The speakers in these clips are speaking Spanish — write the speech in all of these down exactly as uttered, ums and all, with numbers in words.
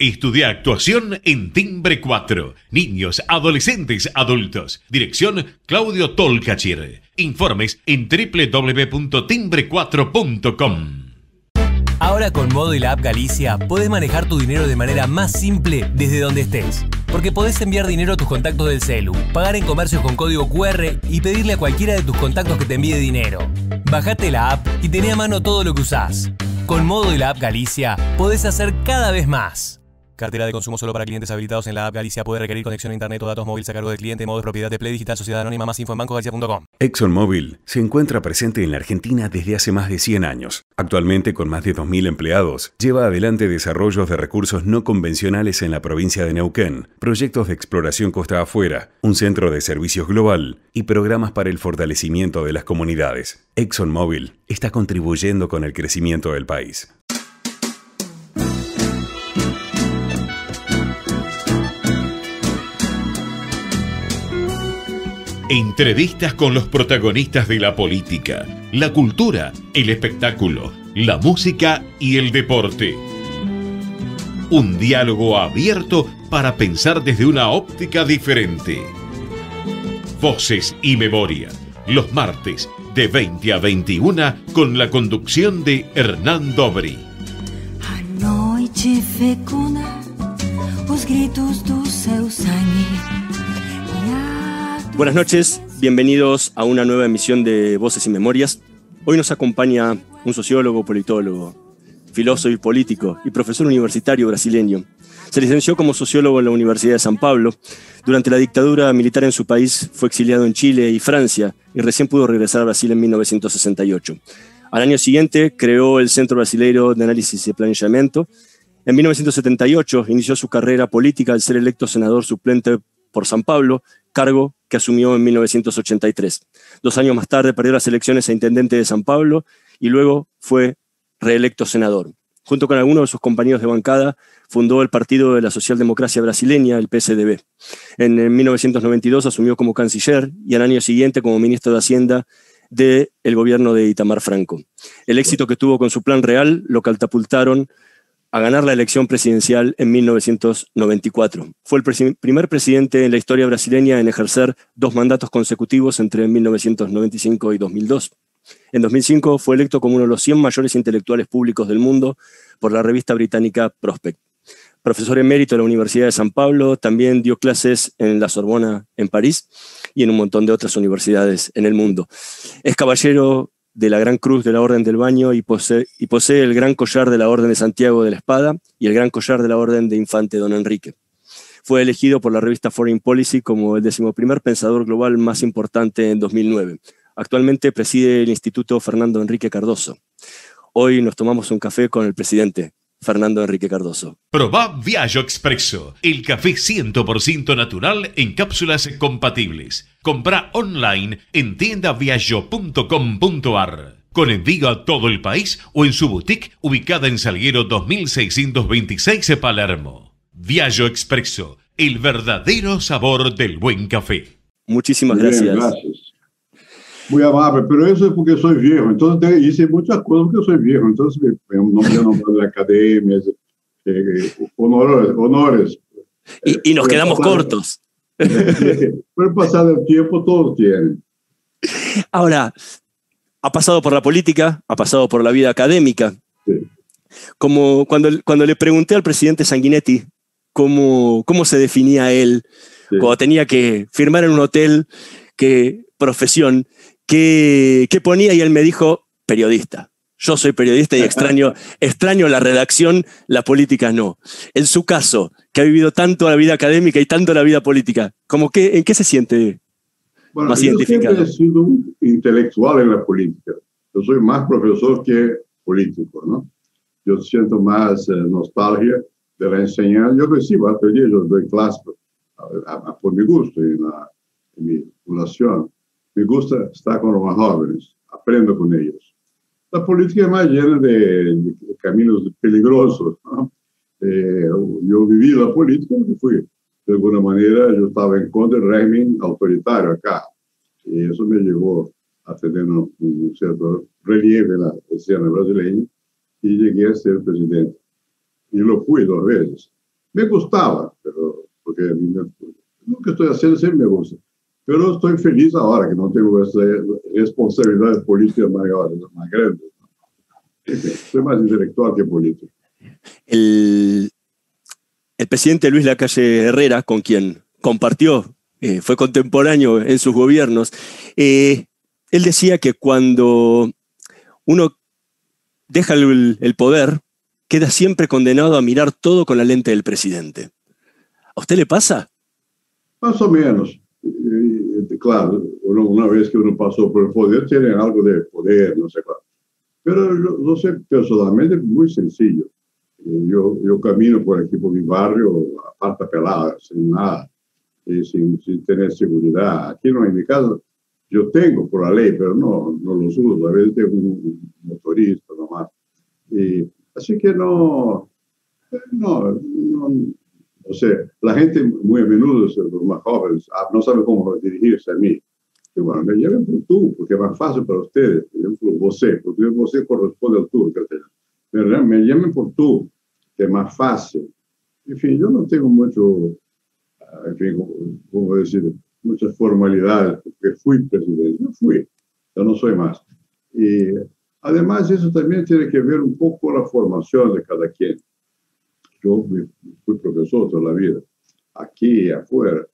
Estudia actuación en Timbre cuatro. Niños, adolescentes, adultos. Dirección Claudio Tolcachir. Informes en doble u doble u doble u punto timbre cuatro punto com. Ahora con Modo y la app Galicia podés manejar tu dinero de manera más simple desde donde estés. Porque podés enviar dinero a tus contactos del celu, pagar en comercios con código cu erre y pedirle a cualquiera de tus contactos que te envíe dinero. Bajate la app y tené a mano todo lo que usás. Con Modo y la app Galicia podés hacer cada vez más. Cartera de consumo solo para clientes habilitados en la app Galicia. Puede requerir conexión a internet o datos móviles a cargo del cliente. Modo de propiedad de Play Digital Sociedad Anónima. Más info en banco galicia punto com. ExxonMobil se encuentra presente en la Argentina desde hace más de cien años. Actualmente, con más de dos mil empleados, lleva adelante desarrollos de recursos no convencionales en la provincia de Neuquén, proyectos de exploración costa afuera, un centro de servicios global y programas para el fortalecimiento de las comunidades. ExxonMobil está contribuyendo con el crecimiento del país. Entrevistas con los protagonistas de la política, la cultura, el espectáculo, la música y el deporte. Un diálogo abierto para pensar desde una óptica diferente. Voces y Memorias, los martes de veinte a veintiuno con la conducción de Hernán Dobry. A noite fecunda, os gritos do seu sangue. Buenas noches, bienvenidos a una nueva emisión de Voces y Memorias. Hoy nos acompaña un sociólogo, politólogo, filósofo y político y profesor universitario brasileño. Se licenció como sociólogo en la Universidad de San Pablo. Durante la dictadura militar en su país fue exiliado en Chile y Francia y recién pudo regresar a Brasil en mil novecientos sesenta y ocho. Al año siguiente creó el Centro Brasileiro de Análisis y Planeamiento. En mil novecientos setenta y ocho inició su carrera política al ser electo senador suplente por San Pablo, cargo que asumió en mil novecientos ochenta y tres. Dos años más tarde perdió las elecciones a intendente de San Pablo y luego fue reelecto senador. Junto con algunos de sus compañeros de bancada, fundó el Partido de la Socialdemocracia Brasileña, el P S D B. En mil novecientos noventa y dos asumió como canciller y al año siguiente como ministro de Hacienda del gobierno de Itamar Franco. El éxito que tuvo con su plan real lo catapultaron a ganar la elección presidencial en mil novecientos noventa y cuatro. Fue el presi- primer presidente en la historia brasileña en ejercer dos mandatos consecutivos entre mil novecientos noventa y cinco y dos mil dos. En dos mil cinco fue electo como uno de los cien mayores intelectuales públicos del mundo por la revista británica Prospect. Profesor emérito de la Universidad de San Pablo, también dio clases en la Sorbona en París y en un montón de otras universidades en el mundo. Es caballero de la Gran Cruz de la Orden del Baño y posee, y posee el Gran Collar de la Orden de Santiago de la Espada y el Gran Collar de la Orden de Infante Don Enrique. Fue elegido por la revista Foreign Policy como el decimoprimer pensador global más importante en dos mil nueve. Actualmente preside el Instituto Fernando Henrique Cardoso. Hoy nos tomamos un café con el presidente Fernando Henrique Cardoso. Probá Viaggio Espresso, el café cien por ciento natural en cápsulas compatibles. Comprá online en tienda viaggio punto com punto ar, con envío a todo el país o en su boutique ubicada en Salguero dos mil seiscientos veintiséis, Palermo. Viaggio Espresso, el verdadero sabor del buen café. Muchísimas gracias. Bien, gracias. Muy amable, pero eso es porque soy viejo, entonces hice muchas cosas porque soy viejo, entonces me nombré nombrado de academias, eh, honores, honores. Y, y nos pero quedamos pasado, cortos. Pero pasado el tiempo todos tienen. Ahora, ha pasado por la política, ha pasado por la vida académica. Sí. Como cuando, cuando le pregunté al presidente Sanguinetti cómo, cómo se definía él, sí, cuando tenía que firmar en un hotel, qué profesión, Que, que ponía, y él me dijo, periodista. Yo soy periodista y extraño, extraño la redacción, la política no. En su caso, que ha vivido tanto la vida académica y tanto la vida política, ¿cómo que, ¿en qué se siente bueno, más yo identificado? Yo he sido un intelectual en la política. Yo soy más profesor que político, ¿no? Yo siento más eh, nostalgia de la enseñanza. Yo recibo, hasta el día yo doy clases por mi gusto y la, en mi población. Me gusta estar con los más jóvenes, aprendo con ellos. La política es más llena de, de caminos peligrosos, ¿no? Eh, yo viví la política porque fui, de alguna manera, yo estaba en contra del régimen autoritario acá. Y eso me llevó a tener un, un cierto relieve en la escena brasileña y llegué a ser presidente. Y lo fui dos veces. Me gustaba, pero, porque a mí me, lo que estoy haciendo siempre me gusta. Pero estoy feliz ahora que no tengo esas responsabilidades políticas mayores, más grandes. Soy más intelectual que político. El, el presidente Luis Lacalle Herrera, con quien compartió, eh, fue contemporáneo en sus gobiernos, eh, él decía que cuando uno deja el, el poder, queda siempre condenado a mirar todo con la lente del presidente. ¿A usted le pasa? Más o menos. Eh, claro, uno, una vez que uno pasó por el poder, tiene algo de poder, no sé cuál. Pero yo, no sé, personalmente es muy sencillo. Eh, yo, yo camino por aquí, por mi barrio, a pata pelada, sin nada, eh, sin, sin tener seguridad. Aquí no, en mi casa, yo tengo por la ley, pero no, no los uso. A veces tengo un motorista nomás. Eh, así que no, no, no, o sea, la gente muy a menudo, los más jóvenes, no sabe cómo dirigirse a mí. Y bueno, me lleven por tú, porque es más fácil para ustedes. Me lleven por você, porque você corresponde al tú. Pero me llamen por tú, que es más fácil. En fin, yo no tengo mucho, en fin, ¿cómo decir? Muchas formalidades, porque fui presidente. Yo fui, yo no soy más. Y además eso también tiene que ver un poco con la formación de cada quien. Yo fui profesor toda la vida, aquí y afuera.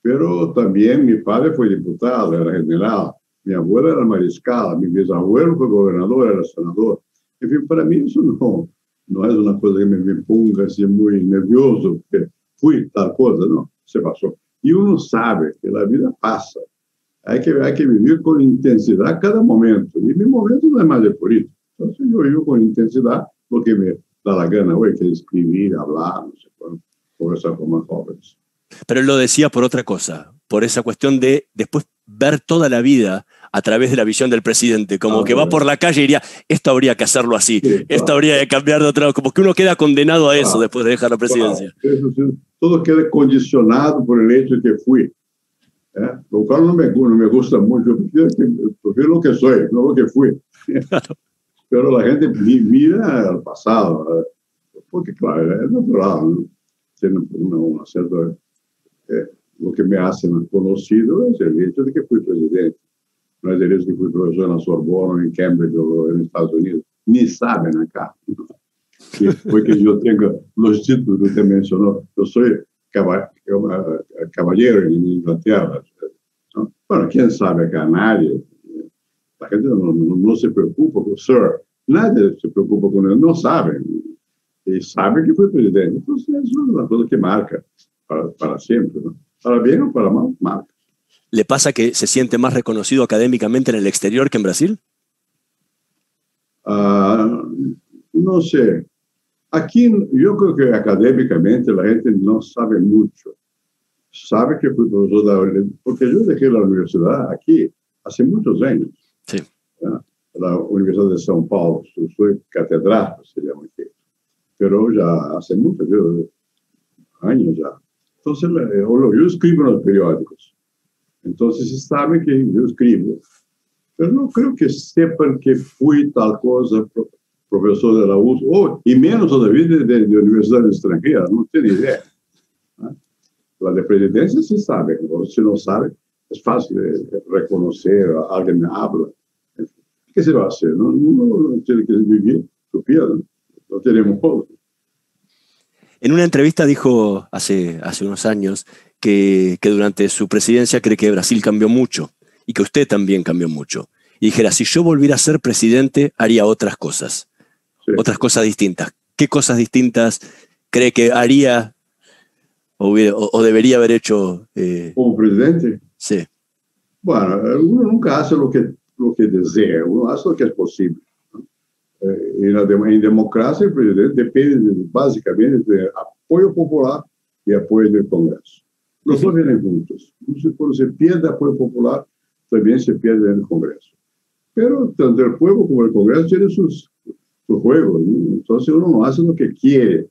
Pero también mi padre fue diputado, era general, mi abuela era mariscal, mi bisabuelo fue gobernador, era senador. En fin, para mí eso no, no es una cosa que me, me ponga así muy nervioso, porque fui tal cosa, no, se pasó. Y uno sabe que la vida pasa, hay que, hay que vivir con intensidad cada momento, y mi momento no es más de político. Entonces yo vivo con intensidad lo que me da la gana hoy, que es escribir, hablar, no sé, conversar con más jóvenes. Pero él lo decía por otra cosa, por esa cuestión de después ver toda la vida a través de la visión del presidente, como ah, que va por la calle y diría, esto habría que hacerlo así, sí, esto claro. habría que cambiar de otra, como que uno queda condenado a eso claro. después de dejar la presidencia. Claro. Eso, todo queda condicionado por el hecho de que fui, ¿eh? Lo cual no me, no me gusta mucho, prefiero, que, prefiero lo que soy, no lo que fui. Claro. Pero la gente mira al pasado, ¿eh? Porque claro, es natural, ¿no? Tiene una, una cierta... Eh, lo que me hace más conocido es el hecho de que fui presidente. No es el hecho de que fui profesor en la Sorbona, en Cambridge o en Estados Unidos. Ni saben acá. ¿No? Y fue que yo tengo los títulos que usted mencionó. Yo soy caballero, caballero en Inglaterra. ¿No? Bueno, quién sabe acá, nadie. La gente no, no, no se preocupa con Sir. Nadie se preocupa con él. No saben. Y saben que fui presidente. Entonces, eso es una cosa que marca. Para, para siempre, ¿no? Para bien o para mal, mal. ¿Le pasa que se siente más reconocido académicamente en el exterior que en Brasil? Uh, no sé. Aquí yo creo que académicamente la gente no sabe mucho. Sabe que fui profesor de... Porque yo dejé la universidad aquí hace muchos años. Sí. ¿No? La Universidad de São Paulo. Soy catedrático, se llama aquí. Pero ya hace muchos años ya. Entonces, yo escribo en los periódicos. Entonces, se sabe que yo escribo. Pero no creo que sepan que fui tal cosa, profesor de la U S P, oh, y menos todavía de, de, de universidades extranjeras, no tienen idea. ¿No? La de presidencia se sabe, o si no sabe, es fácil de reconocer, alguien me habla. ¿Qué se va a hacer? No, uno tiene que vivir su piedra, no, no tenemos poco. En una entrevista dijo hace, hace unos años que, que durante su presidencia cree que Brasil cambió mucho y que usted también cambió mucho. Y dijera, si yo volviera a ser presidente, haría otras cosas, sí. otras cosas distintas. ¿Qué cosas distintas cree que haría o, o, o debería haber hecho? Eh... ¿Como presidente? Sí. Bueno, uno nunca hace lo que, lo que desea, uno hace lo que es posible. Eh, en, la de, en democracia el presidente depende de, básicamente de apoyo popular y apoyo del Congreso. Los dos vienen juntos. Entonces, cuando se pierde apoyo popular, también se pierde el Congreso. Pero tanto el pueblo como el Congreso tienen sus, sus juegos, ¿no? Entonces uno no hace lo que quiere.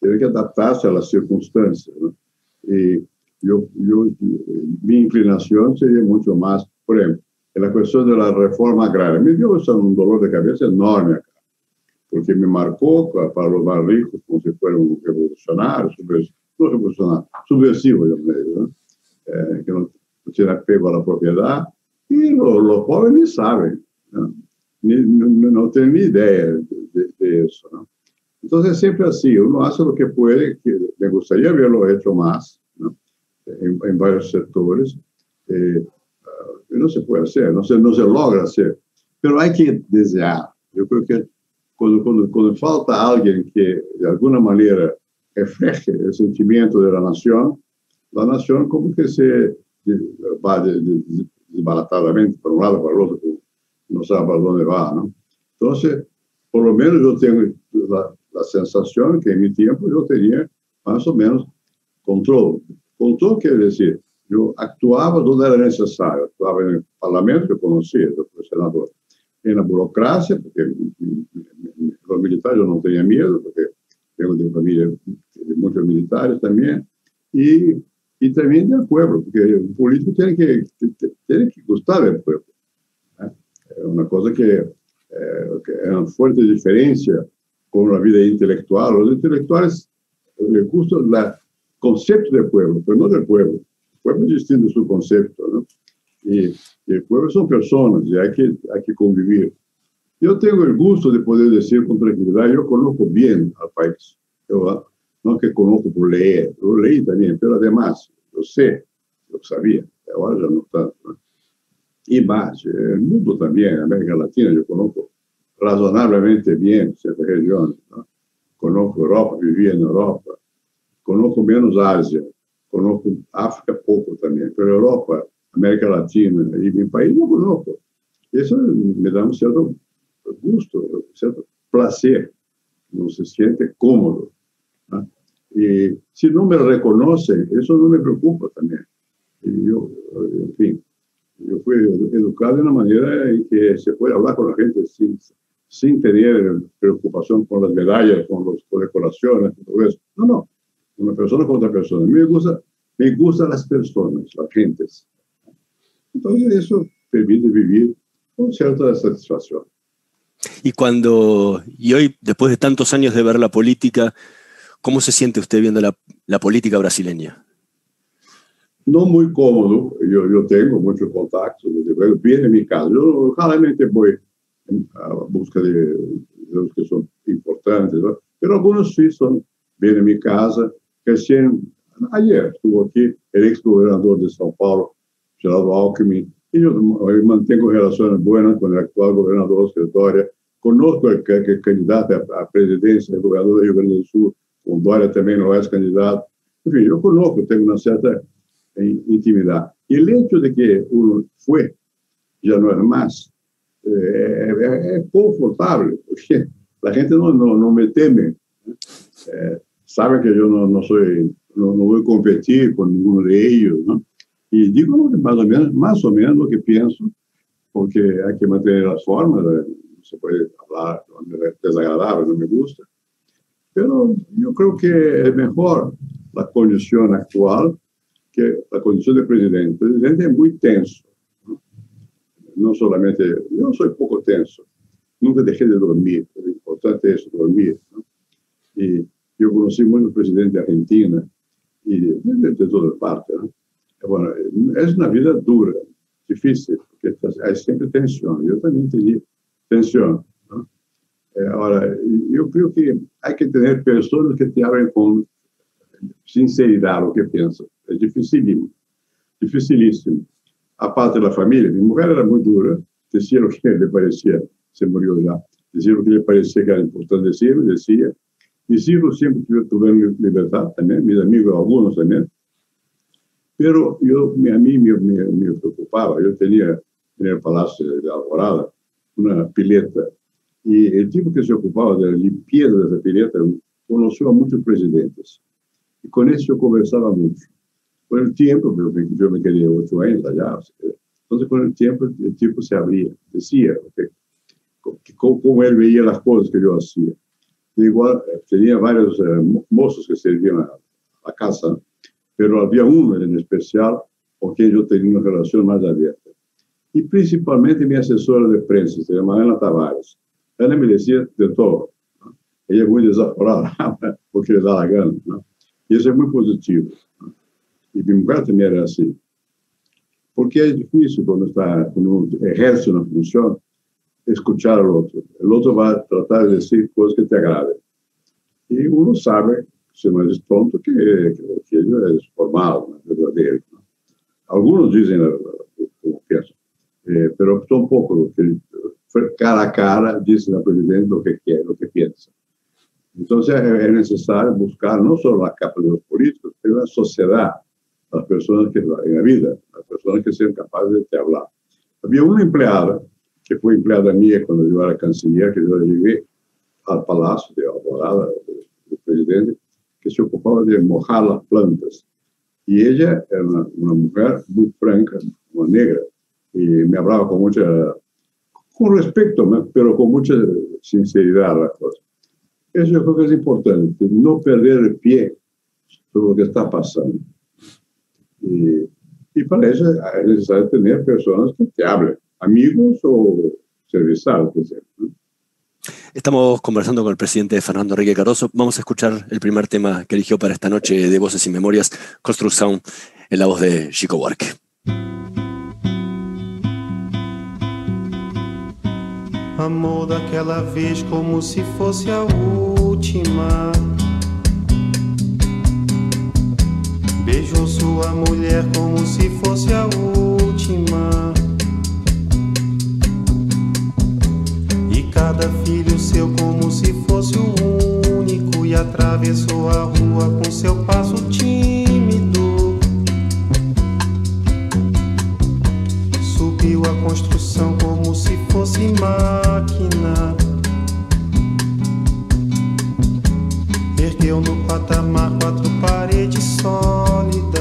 Tiene que adaptarse a las circunstancias, ¿no? Y yo, yo, mi inclinación sería mucho más, por ejemplo, en la cuestión de la reforma agraria. Me dio un dolor de cabeza enorme acá. porque me marcó para los más ricos como si fuera un revolucionario, subversivo, no revolucionario, subversivo, yo me digo, ¿no? Eh, que no tiene apego a la propiedad, y los, los pobres ni saben, ¿no? Ni, no, no tienen ni idea de, de, de eso, ¿no? Entonces siempre así, uno hace lo que puede, que me gustaría haberlo hecho más, ¿no? En, en varios sectores, eh, no se puede hacer, no se, no se logra hacer, pero hay que desear. Yo creo que cuando, cuando, cuando falta alguien que de alguna manera refleje el sentimiento de la nación, la nación como que se va desbaratadamente para un lado, para el otro, no sabe para dónde va, ¿no? Entonces, por lo menos yo tengo la, la sensación que en mi tiempo yo tenía más o menos control. Control quiere decir, yo actuaba donde era necesario, actuaba en el Parlamento, que conocía, yo fui senador, en la burocracia, porque los militares yo no tenía miedo, porque tengo de familia de muchos militares también, y, y también del pueblo, porque el político tiene que, tiene que gustar del pueblo. Es una cosa que, eh, que es una fuerte diferencia con la vida intelectual. Los intelectuales les gusta el concepto del pueblo, pero no del pueblo. El pueblo es distinto de su concepto, ¿no? Y, y el pueblo son personas y hay que, hay que convivir. Yo tengo el gusto de poder decir con tranquilidad, yo conozco bien al país. Yo, no que conozco por leer, lo leí también, pero además, lo sé, lo sabía, ahora ya no tanto, ¿no? Y más, el mundo también, América Latina, yo conozco razonablemente bien ciertas regiones, ¿no? Conozco Europa, viví en Europa, conozco menos Asia, conozco África poco también, pero Europa, América Latina y mi país no conozco. Y eso me da un cierto gusto, un cierto placer, uno se siente cómodo, ¿no? Y si no me reconocen, eso no me preocupa también. Y yo, en fin, yo fui educado de una manera en que se puede hablar con la gente sin, sin tener preocupación con las medallas, con las condecoraciones, todo eso. No, no. Una persona con otra persona. A mí me gusta, me gustan las personas, las gentes. Entonces eso permite vivir con cierta satisfacción. Y cuando, y hoy, después de tantos años de ver la política, ¿cómo se siente usted viendo la, la política brasileña? No muy cómodo, yo, yo tengo muchos contactos, bien en mi caso, yo claramente voy a busca de, de los que son importantes, ¿no? Pero algunos sí son bien en mi casa. Recién, ayer estuvo aquí el ex gobernador de São Paulo, Geraldo Alckmin, y yo mantengo relaciones buenas con el actual gobernador de Dória, conozco al candidato a, a presidencia, el gobernador de Rio Grande do Sul, con Dória también lo es candidato, en fin, yo conozco, tengo una cierta intimidad. Y el hecho de que uno fue, ya no es más, eh, es, es confortable, porque la gente no, no, no me teme. Eh, sabe que yo no, no soy, no, no voy a competir con ninguno de ellos, ¿no? Y digo lo que más o menos, más o menos lo que pienso, porque hay que mantener las formas, no se puede hablar de manera desagradable, no me gusta. Pero yo creo que es mejor la condición actual que la condición del presidente. El presidente es muy tenso, ¿no? No solamente, yo soy poco tenso, nunca dejé de dormir, lo importante es dormir, ¿no? Y yo conocí muchos presidentes de Argentina y de, de, de todas partes, ¿no? Bueno, es una vida dura, difícil, porque hay siempre tensión, yo también tenía tensión, ¿no? Ahora, yo creo que hay que tener personas que te hablen con sinceridad lo que piensan. Es dificilísimo, dificilísimo. Aparte de la familia, mi mujer era muy dura, decía lo que le parecía, se murió ya, decía lo que le parecía que era importante decir, decía. Mis hijos siempre tuvieron libertad también, mis amigos, algunos también. Pero yo, a mí me, me, me preocupaba, yo tenía en el Palacio de Alborada una pileta, y el tipo que se ocupaba de la limpieza de esa pileta conoció a muchos presidentes, y con eso yo conversaba mucho. Con el tiempo, yo me quedé ocho años allá, entonces con el tiempo el tiempo se abría, decía, okay, cómo él veía las cosas que yo hacía. Igual tenía varios eh, mozos que servían a la casa, pero había uno en especial con quien yo tenía una relación más abierta. Y principalmente mi asesora de prensa, se llamaba Ana Tavares. Ella me decía de todo, aí é muito desaforado, porque ele está largando. Né? Isso é muito positivo. Né? E Bimbuá também era assim. Porque é difícil, quando, está, quando o exército não funciona, escuchar al otro. El otro va a tratar de decir cosas que te agraven. Y uno sabe, si no eres tonto, que, que ello es formal, verdadero. ¿No? Algunos dicen como piensan, eh, pero tampoco, cara a cara, dice la presidenta lo que quiere, lo que piensa. Entonces es necesario buscar no solo la capa de los políticos, pero la sociedad, las personas que en la vida, las personas que sean capaces de hablar. Había una empleada que fue empleada mía cuando yo era canciller, que yo llegué al Palacio de Alvorada, del presidente, que se ocupaba de mojar las plantas. Y ella era una, una mujer muy franca, una negra, y me hablaba con mucha, con respeto, pero con mucha sinceridad las cosas. Eso yo creo que es importante, no perder el pie sobre lo que está pasando. Y, y para eso es necesario tener personas que te hablen. Amigos o servizales, por ejemplo. Estamos conversando con el presidente Fernando Henrique Cardoso. Vamos a escuchar el primer tema que eligió para esta noche de Voces y Memorias, Construcción, en la voz de Chico Buarque. Amor daquela vez como si fuese a última. Beijó sua mulher como si fuese a última. Cada filho seu como se fosse o único, e atravessou a rua com seu passo tímido. Subiu a construção como se fosse máquina. Ergueu no patamar quatro paredes sólidas.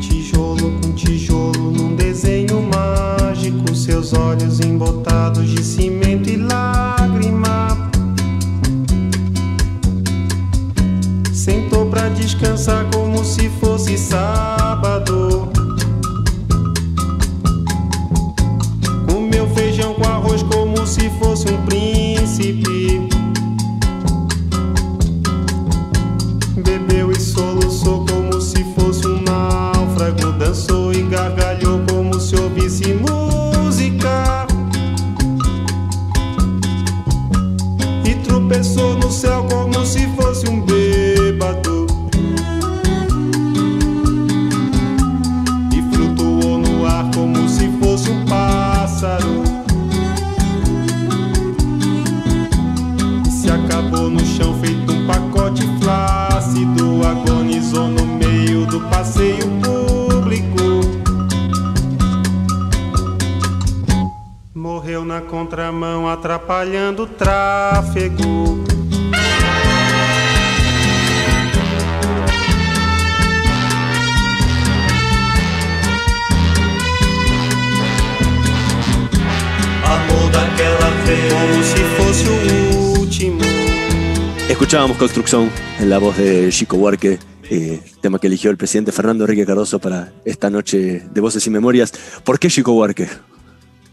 Tijolo com tijolo num desenho mágico. Seus olhos embotados de cimento e lágrima. Sentou pra descansar como se fosse sábado. Comeu feijão com arroz como se fosse um príncipe. Bebeu e soluçou como se fosse um náufrago. Dançou e gargalhou como se ouvisse música. E tropeçou no céu como se fosse um bêbado. E flutuou no ar como se fosse um pássaro. Se acabou no chão feito um pacote flácido. Agonizou no meio do passeio público. Morreu na contramão atrapalhando o tráfego. Amor daquela vez como se fosse o último. Escuchábamos Construcción en la voz de Chico Buarque. Eh, tema que eligió el presidente Fernando Henrique Cardoso para esta noche de Voces y Memorias. ¿Por qué Chico Buarque?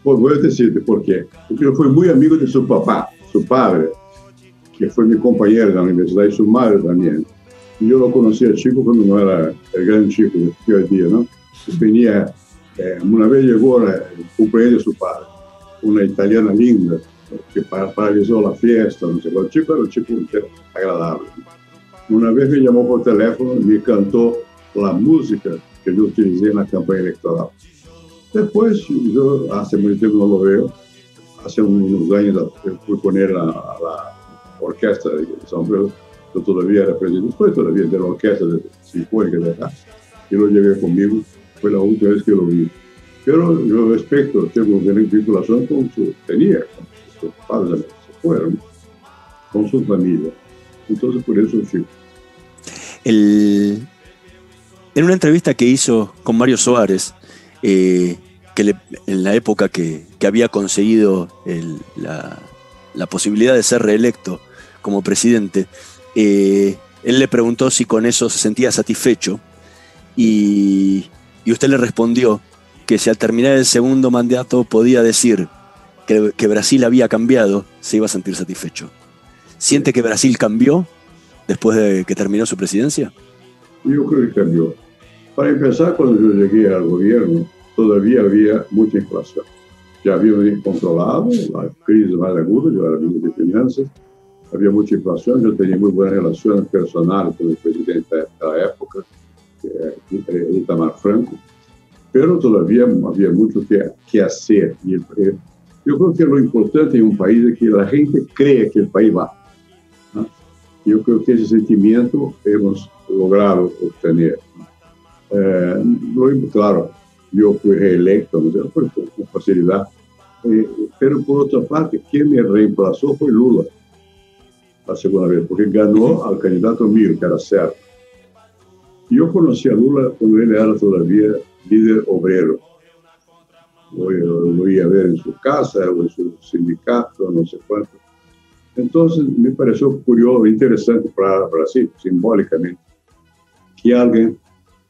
Pues voy a decirte por qué. Porque yo fui muy amigo de su papá, su padre, que fue mi compañero de la universidad, y su madre también. Y yo lo conocí al Chico cuando no era el gran Chico que hoy día, ¿no? Venía, eh, una vez llegó el cumpleaños de su padre, una italiana linda, que paralizó la fiesta, no sé, el Chico era un Chico agradable. Una vez me llamó por teléfono y me cantó la música que yo utilicé en la campaña electoral. Después, yo hace mucho tiempo no lo veo, hace unos años fui a poner a, a la orquesta de Sombrero, yo todavía era presidente, después todavía de la orquesta de Sinfónica de acá, y lo llevé conmigo, fue la última vez que lo vi. Pero yo respeto, tengo una vinculación con su, tenía, con sus padres, se fueron, con su familia, entonces por eso sí. El... En una entrevista que hizo con Mario Soares, Eh, que le, en la época que, que había conseguido el, la, la posibilidad de ser reelecto como presidente, eh, él le preguntó si con eso se sentía satisfecho y, y usted le respondió que si al terminar el segundo mandato podía decir que, que Brasil había cambiado, se iba a sentir satisfecho. ¿Siente que Brasil cambió después de que terminó su presidencia? Yo creo que cambió. Para empezar, cuando yo llegué al gobierno, todavía había mucha inflación. Ya habíamos controlado la crisis más aguda, yo era ministro de Finanzas, había mucha inflación, yo tenía muy buenas relaciones personales con el presidente de la época, Itamar Franco, pero todavía había mucho que, que hacer. Y el, yo creo que lo importante en un país es que la gente cree que el país va, ¿no? Yo creo que ese sentimiento hemos logrado obtener. Eh, lo, claro, yo fui reelecto, no sé, por, con facilidad, eh, pero por otra parte, quien me reemplazó fue Lula, la segunda vez, porque ganó al candidato mío, que era Serra. Yo conocí a Lula cuando él era todavía líder obrero. Lo, lo, lo iba a ver en su casa, o en su sindicato, no sé cuánto. Entonces me pareció curioso, interesante para Brasil, simbólicamente, que alguien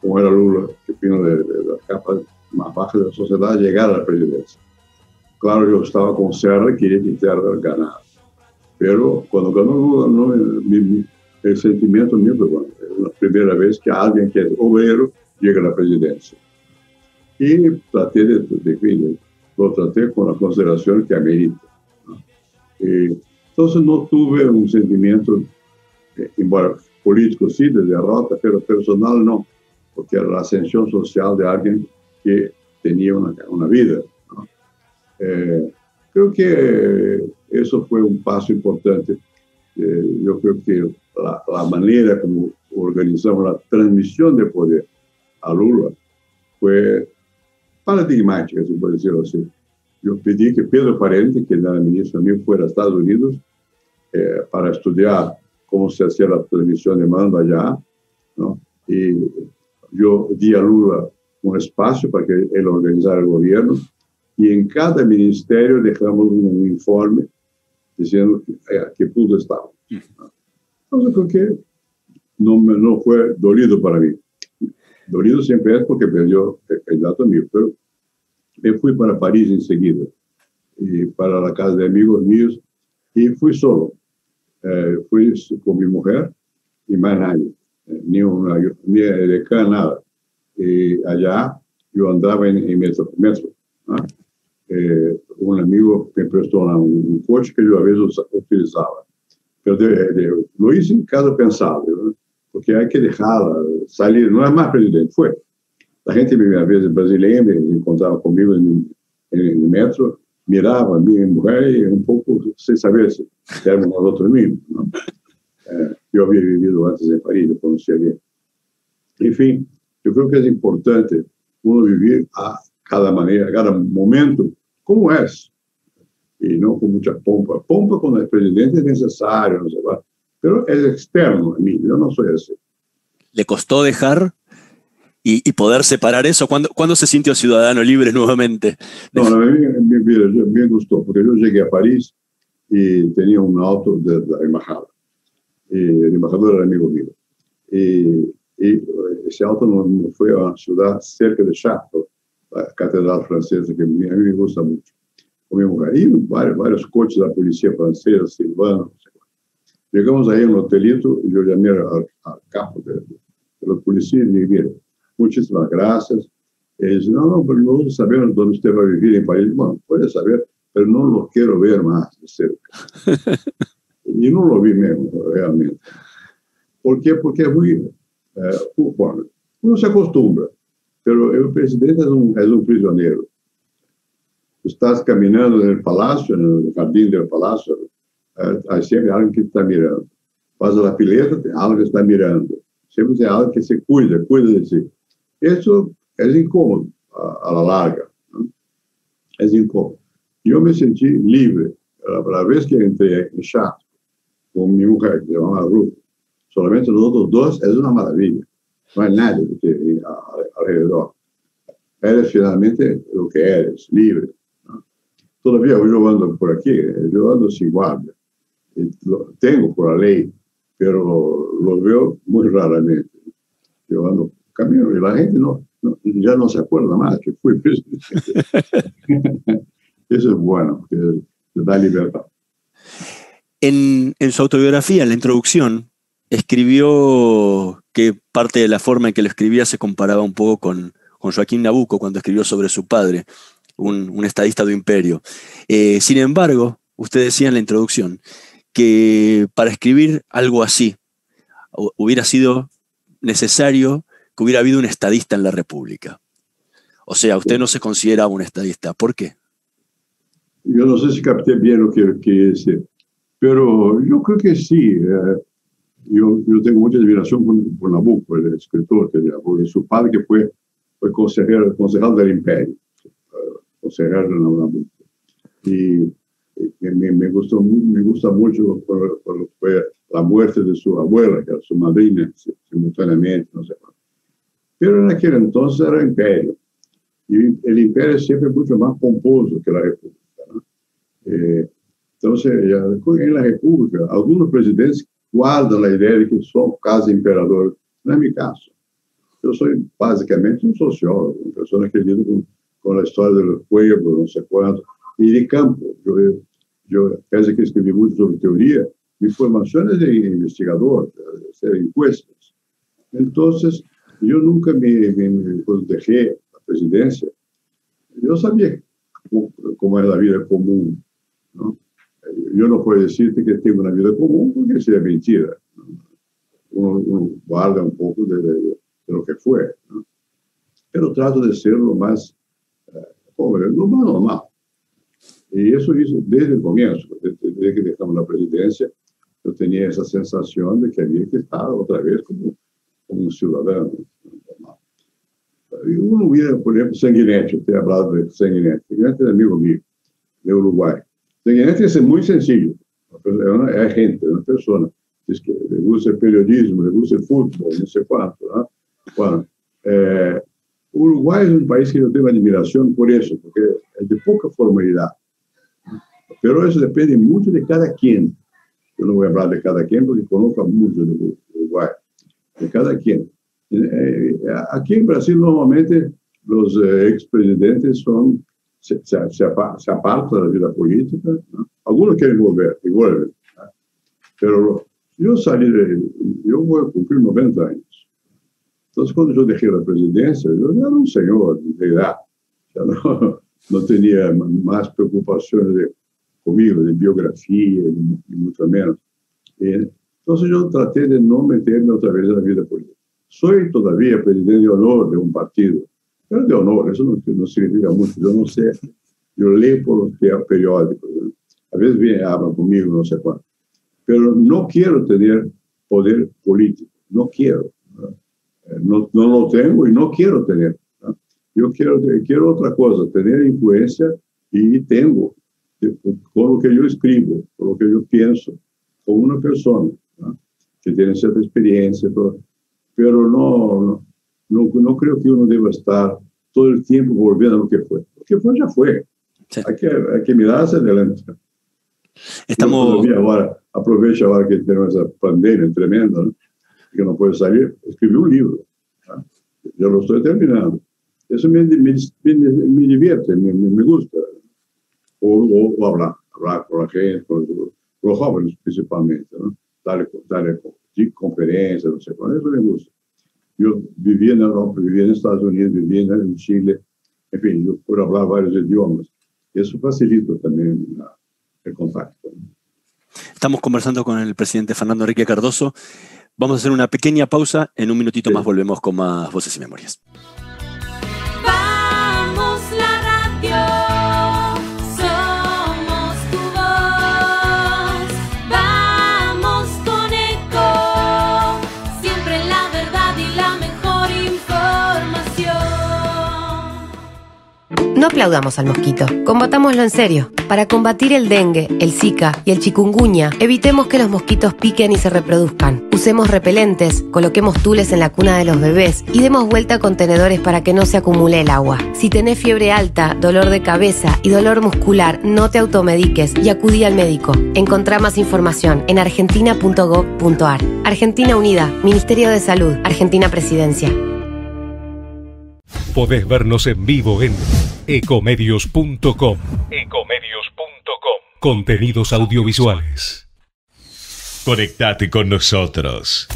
como era Lula, que vino de, de las capas más bajas de la sociedad, llegara a la presidencia. Claro, yo estaba con Serra y quería que Serra ganara. Pero cuando ganó Lula, no, mi, mi, el sentimiento mío fue, bueno, es la primera vez que alguien que es obrero llega a la presidencia. Y traté de, de, de lo traté con la consideración que amerita, ¿no? Eh, entonces no tuve un sentimiento, eh, embora, político sí, de derrota, pero personal no, porque era la ascensión social de alguien que tenía una, una vida, ¿no? Eh, creo que eso fue un paso importante. Eh, yo creo que la, la manera como organizamos la transmisión de poder a Lula fue paradigmática, se puede decir así. Yo pedí que Pedro Parente, que era el ministro mío, fuera a Estados Unidos eh, para estudiar cómo se hacía la transmisión de mando allá, ¿no? Y yo di a Lula un espacio para que él organizara el gobierno, y en cada ministerio dejamos un informe diciendo a qué punto estaba. Entonces creo que no, no fue dolido para mí. Dolido siempre es porque perdió el candidato mío, pero me fui para París enseguida, y para la casa de amigos míos, y fui solo. Eh, fui con mi mujer y más nadie. Ni una ni acá, nada. Eh, allá yo andaba en, en metro. metro ¿no? eh, un amigo me prestó un, un coche que yo a veces utilizaba. Pero de, de, lo hice en caso pensado, ¿no? Porque hay que dejar salir. No es más presidente, fue. La gente a veces brasileña me encontraba conmigo en, en el metro, miraba a mi mujer y un poco sin saber si éramos nosotros mismos, ¿no? Eh, yo había vivido antes en París, lo conocía bien. En fin, yo creo que es importante uno vivir a cada manera, a cada momento, como es, y no con mucha pompa. Pompa cuando el presidente es necesario, no sé, pero es externo a mí, yo no soy así. ¿Le costó dejar y, y poder separar eso? ¿Cuándo, ¿Cuándo se sintió ciudadano libre nuevamente? No, no, a mí me gustó, porque yo llegué a París y tenía un auto de la embajada. Eh, el embajador era amigo mío. Eh, y ese auto nos fue a una ciudad cerca de Chartres, la catedral francesa, que a mí me gusta mucho. Con mi mujer. Y varios, varios coches de la policía francesa, silvana, no sé cuál. Llegamos ahí a un hotelito y yo llamé al, al capo de, de los policías y le dije, mira, muchísimas gracias. Él dice, no, no, pero nosotros sabemos dónde usted va a vivir en París. Bueno, puede saber, pero no lo quiero ver más de cerca. Y no lo vi mismo, realmente. ¿Por qué? Porque es muy... Eh, bueno, uno se acostumbra, pero el presidente es un, es un prisionero. Estás caminando en el palacio, en el jardín del palacio, eh, hay siempre alguien que está mirando. Vas a la pileta, alguien está mirando. Siempre hay alguien que se cuida, cuida de sí. Eso es incómodo a, a la larga, ¿no? Es incómodo. Yo me sentí libre. La, la vez que entré en Chartres, con mi mujer, que se llamaba Ruth, solamente nosotros dos, es una maravilla. No hay nadie que, que, a, a, alrededor. Eres finalmente lo que eres, libre, ¿no? Todavía yo ando por aquí, yo ando sin guardia. Lo tengo por la ley, pero lo, lo veo muy raramente. Yo ando camino y la gente no, no, ya no se acuerda más que fui presidente. Eso es bueno, que te da libertad. En, en su autobiografía, en la introducción, escribió que parte de la forma en que lo escribía se comparaba un poco con, con Joaquín Nabuco cuando escribió sobre su padre, un, un estadista de imperio. Eh, sin embargo, usted decía en la introducción que para escribir algo así hubiera sido necesario que hubiera habido un estadista en la República. O sea, usted no se considera un estadista. ¿Por qué? Yo no sé si capté bien lo que quería decir, pero yo creo que sí. Eh, yo, yo tengo mucha admiración por, por Nabuco, el escritor, que de su padre, que fue, fue consejero, consejero del imperio, consejero de Nabuco. Y me, me, gustó, me gusta mucho por, por, por la muerte de su abuela, que era su madrina, simultáneamente, no sé. Pero en aquel entonces era imperio. Y el imperio siempre es mucho más pomposo que la república, ¿no? Eh, entonces, ya, en la república, algunos presidentes guardan la idea de que son casa imperador. No es mi caso. Yo soy básicamente un sociólogo, una persona que lidia con, con la historia de los pueblos, no sé cuánto, y de campo. Yo, yo pese a que escribí mucho sobre teoría, mi formación es de investigador, de hacer encuestas. Entonces, yo nunca me, me, me dejé la presidencia. Yo sabía cómo, cómo es la vida común, ¿no? Yo no puedo decirte que tengo una vida común porque sería mentira, ¿no? Uno, uno guarda un poco de, de, de lo que fue, ¿no? Pero trato de ser lo más eh, pobre, lo más normal. Y eso hizo desde el comienzo, desde, desde que dejamos la presidencia. Yo tenía esa sensación de que había que estar otra vez como, como un ciudadano. Uno hubiera, por ejemplo, Sanguinetti, usted ha hablado de Sanguinetti, Sanguinetti es amigo mío, de Uruguay. Sanguinetti es muy sencillo, es gente, una persona, es que le gusta el periodismo, le gusta el fútbol, no sé cuánto, ¿no? Bueno, eh, Uruguay es un país que yo tengo admiración por eso, porque es de poca formalidad. Pero eso depende mucho de cada quien. Yo no voy a hablar de cada quien porque conozco mucho de Uruguay. De cada quien. Aquí en Brasil normalmente los expresidentes son, se, se, se apartan de la vida política, ¿no? Algunos quieren volver y vuelven, ¿no? Pero yo salí de... Yo voy a cumplir noventa años. Entonces cuando yo dejé la presidencia, yo era un señor de edad. Ya no, no tenía más preocupaciones de conmigo, de biografía, y mucho menos. Entonces yo traté de no meterme otra vez en la vida política. Soy todavía presidente de honor de un partido, pero de honor, eso no, no significa mucho. Yo no sé, yo leo por los periódicos, ¿no? A veces viene, habla conmigo, no sé cuánto. Pero no quiero tener poder político, no quiero, ¿no? No, no lo tengo y no quiero tener, ¿no? Yo quiero, quiero otra cosa, tener influencia y tengo. Con lo que yo escribo, con lo que yo pienso, con una persona, ¿no? Que tiene cierta experiencia, pero, pero no, no, no creo que uno deba estar todo el tiempo volviendo a lo que fue. Lo que fue ya fue. Sí. Hay que, hay que mirar hacia adelante. Estamos... Ahora, aprovecho ahora que tenemos esa pandemia tremenda, ¿no? Que no puede salir. Escribí un libro, ¿no? Yo lo estoy terminando. Eso me, me, me, me divierte, me, me gusta. O, o, o hablar, hablar con la gente, con los jóvenes principalmente, ¿no? Darle, darle conferencias, no sé cuál, eso me gusta. Yo vivía en Europa, vivía en Estados Unidos, vivía en Chile, en fin, yo puedo hablar varios idiomas. Eso facilita también la, el contacto, ¿no? Estamos conversando con el presidente Fernando Henrique Cardoso. Vamos a hacer una pequeña pausa, en un minutito sí. Más volvemos con más Voces y Memorias. Vamos la radio. No aplaudamos al mosquito, combatámoslo en serio. Para combatir el dengue, el zika y el chikungunya, evitemos que los mosquitos piquen y se reproduzcan. Usemos repelentes, coloquemos tules en la cuna de los bebés y demos vuelta a contenedores para que no se acumule el agua. Si tenés fiebre alta, dolor de cabeza y dolor muscular, no te automediques y acudí al médico. Encontrá más información en argentina punto gob punto ar. Argentina Unida, Ministerio de Salud, Argentina Presidencia. Podés vernos en vivo en ecomedios punto com. ecomedios punto com. Contenidos audiovisuales. Conectate con nosotros.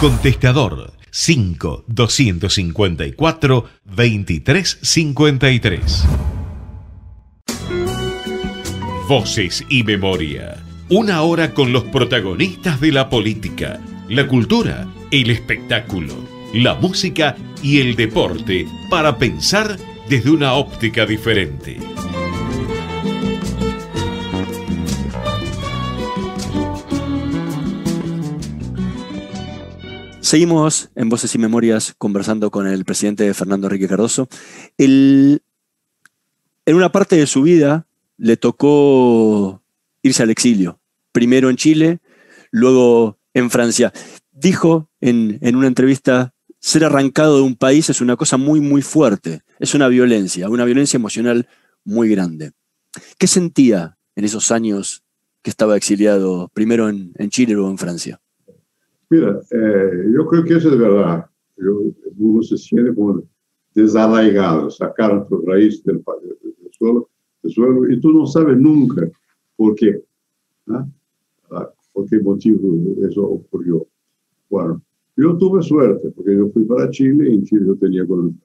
Contestador cinco dos cinco cuatro, dos tres cinco tres. Voces y Memoria. Una hora con los protagonistas de la política, la cultura, el espectáculo, la música y el deporte para pensar desde una óptica diferente. Seguimos en Voces y Memorias conversando con el presidente Fernando Henrique Cardoso. El, en una parte de su vida le tocó irse al exilio, primero en Chile, luego en Francia. Dijo en, en una entrevista, ser arrancado de un país es una cosa muy, muy fuerte, es una violencia, una violencia emocional muy grande. ¿Qué sentía en esos años que estaba exiliado, primero en, en Chile, luego en Francia? Mira, eh, yo creo que eso es verdad. Yo, uno se siente como desarraigado, sacaron tu raíz del, del, suelo, del suelo y tú no sabes nunca por qué, ¿no? Por qué motivo eso ocurrió. Bueno, yo tuve suerte porque yo fui para Chile y en Chile yo tenía con,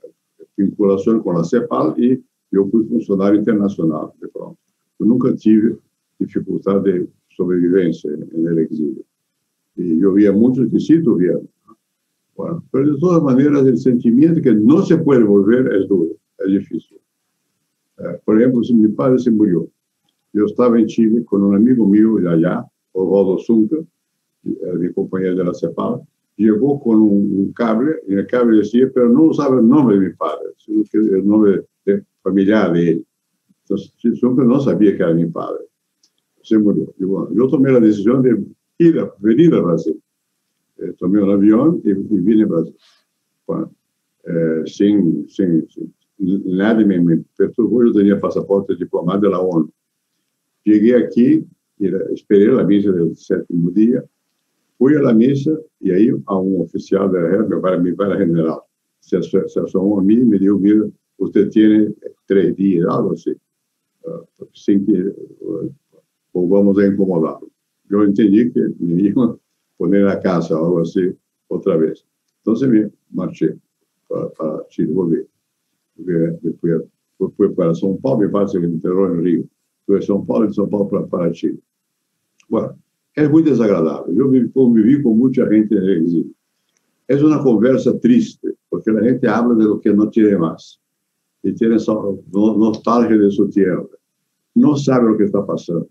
vinculación con la CEPAL y yo fui funcionario internacional de pronto. Yo nunca tive dificultad de sobrevivencia en, en el exilio. Y yo vi a muchos que sí tuvieron. Bueno, pero de todas maneras el sentimiento que no se puede volver es duro, es difícil. Eh, por ejemplo, si mi padre se murió, yo estaba en Chile con un amigo mío de allá, Osvaldo Zunca, mi compañero de la CEPAL, llegó con un, un cable, y el cable decía, pero no usaba el nombre de mi padre, sino que el nombre de, familiar de él. Entonces, Zunca no sabía que era mi padre. Se murió. Y bueno, yo tomé la decisión de ir a, venir a Brasil. Eh, tomé un avión y, y vine a Brasil. Bueno, eh, sin, sin, sin, nadie me, me perturbó, yo tenía pasaporte diplomado de la ONU. Llegué aquí, era, esperé la misa del séptimo día, fui a la misa y ahí a un oficial de la ejército, para mi padre general, se, se, se asomó a mí y me dijo, mira, usted tiene tres días, algo así, uh, sin que uh, o vamos a incomodarlo. Yo entendí que me iban a poner a casa o algo así otra vez. Entonces me marché para, para Chile, volví. Después fui para São Paulo, me parece que me enterró en Río. Fui a São Paulo y de São Paulo para, para Chile. Bueno, es muy desagradable. Yo conviví con mucha gente en el exilio. Es una conversa triste, porque la gente habla de lo que no tiene más. Y tiene nostalgia de su tierra. No sabe lo que está pasando,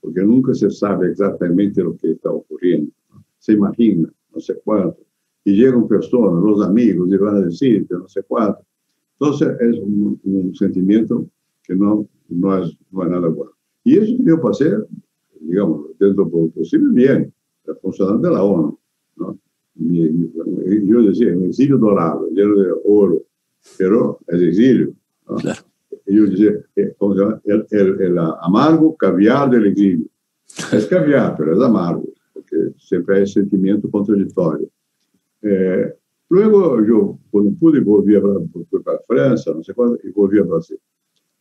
porque nunca se sabe exactamente lo que está ocurriendo, ¿no? Se imagina, no sé cuánto, y llegan personas, los amigos, y van a decirte, no sé cuánto. Entonces es un, un sentimiento que no, no, es, no es nada bueno. Y eso yo pasé, digamos, dentro de lo posible, bien, la funcionaria de la ONU, ¿no? Mi, mi, yo decía, el exilio dorado, lleno de oro, pero el exilio, ¿no? Claro. Yo decía, el, el, el amargo caviar del exilio. Es caviar, pero es amargo, porque siempre hay sentimiento contradictorio. Eh, luego yo, cuando pude, volví a, volví a Francia, no sé cuándo, y volví a Brasil.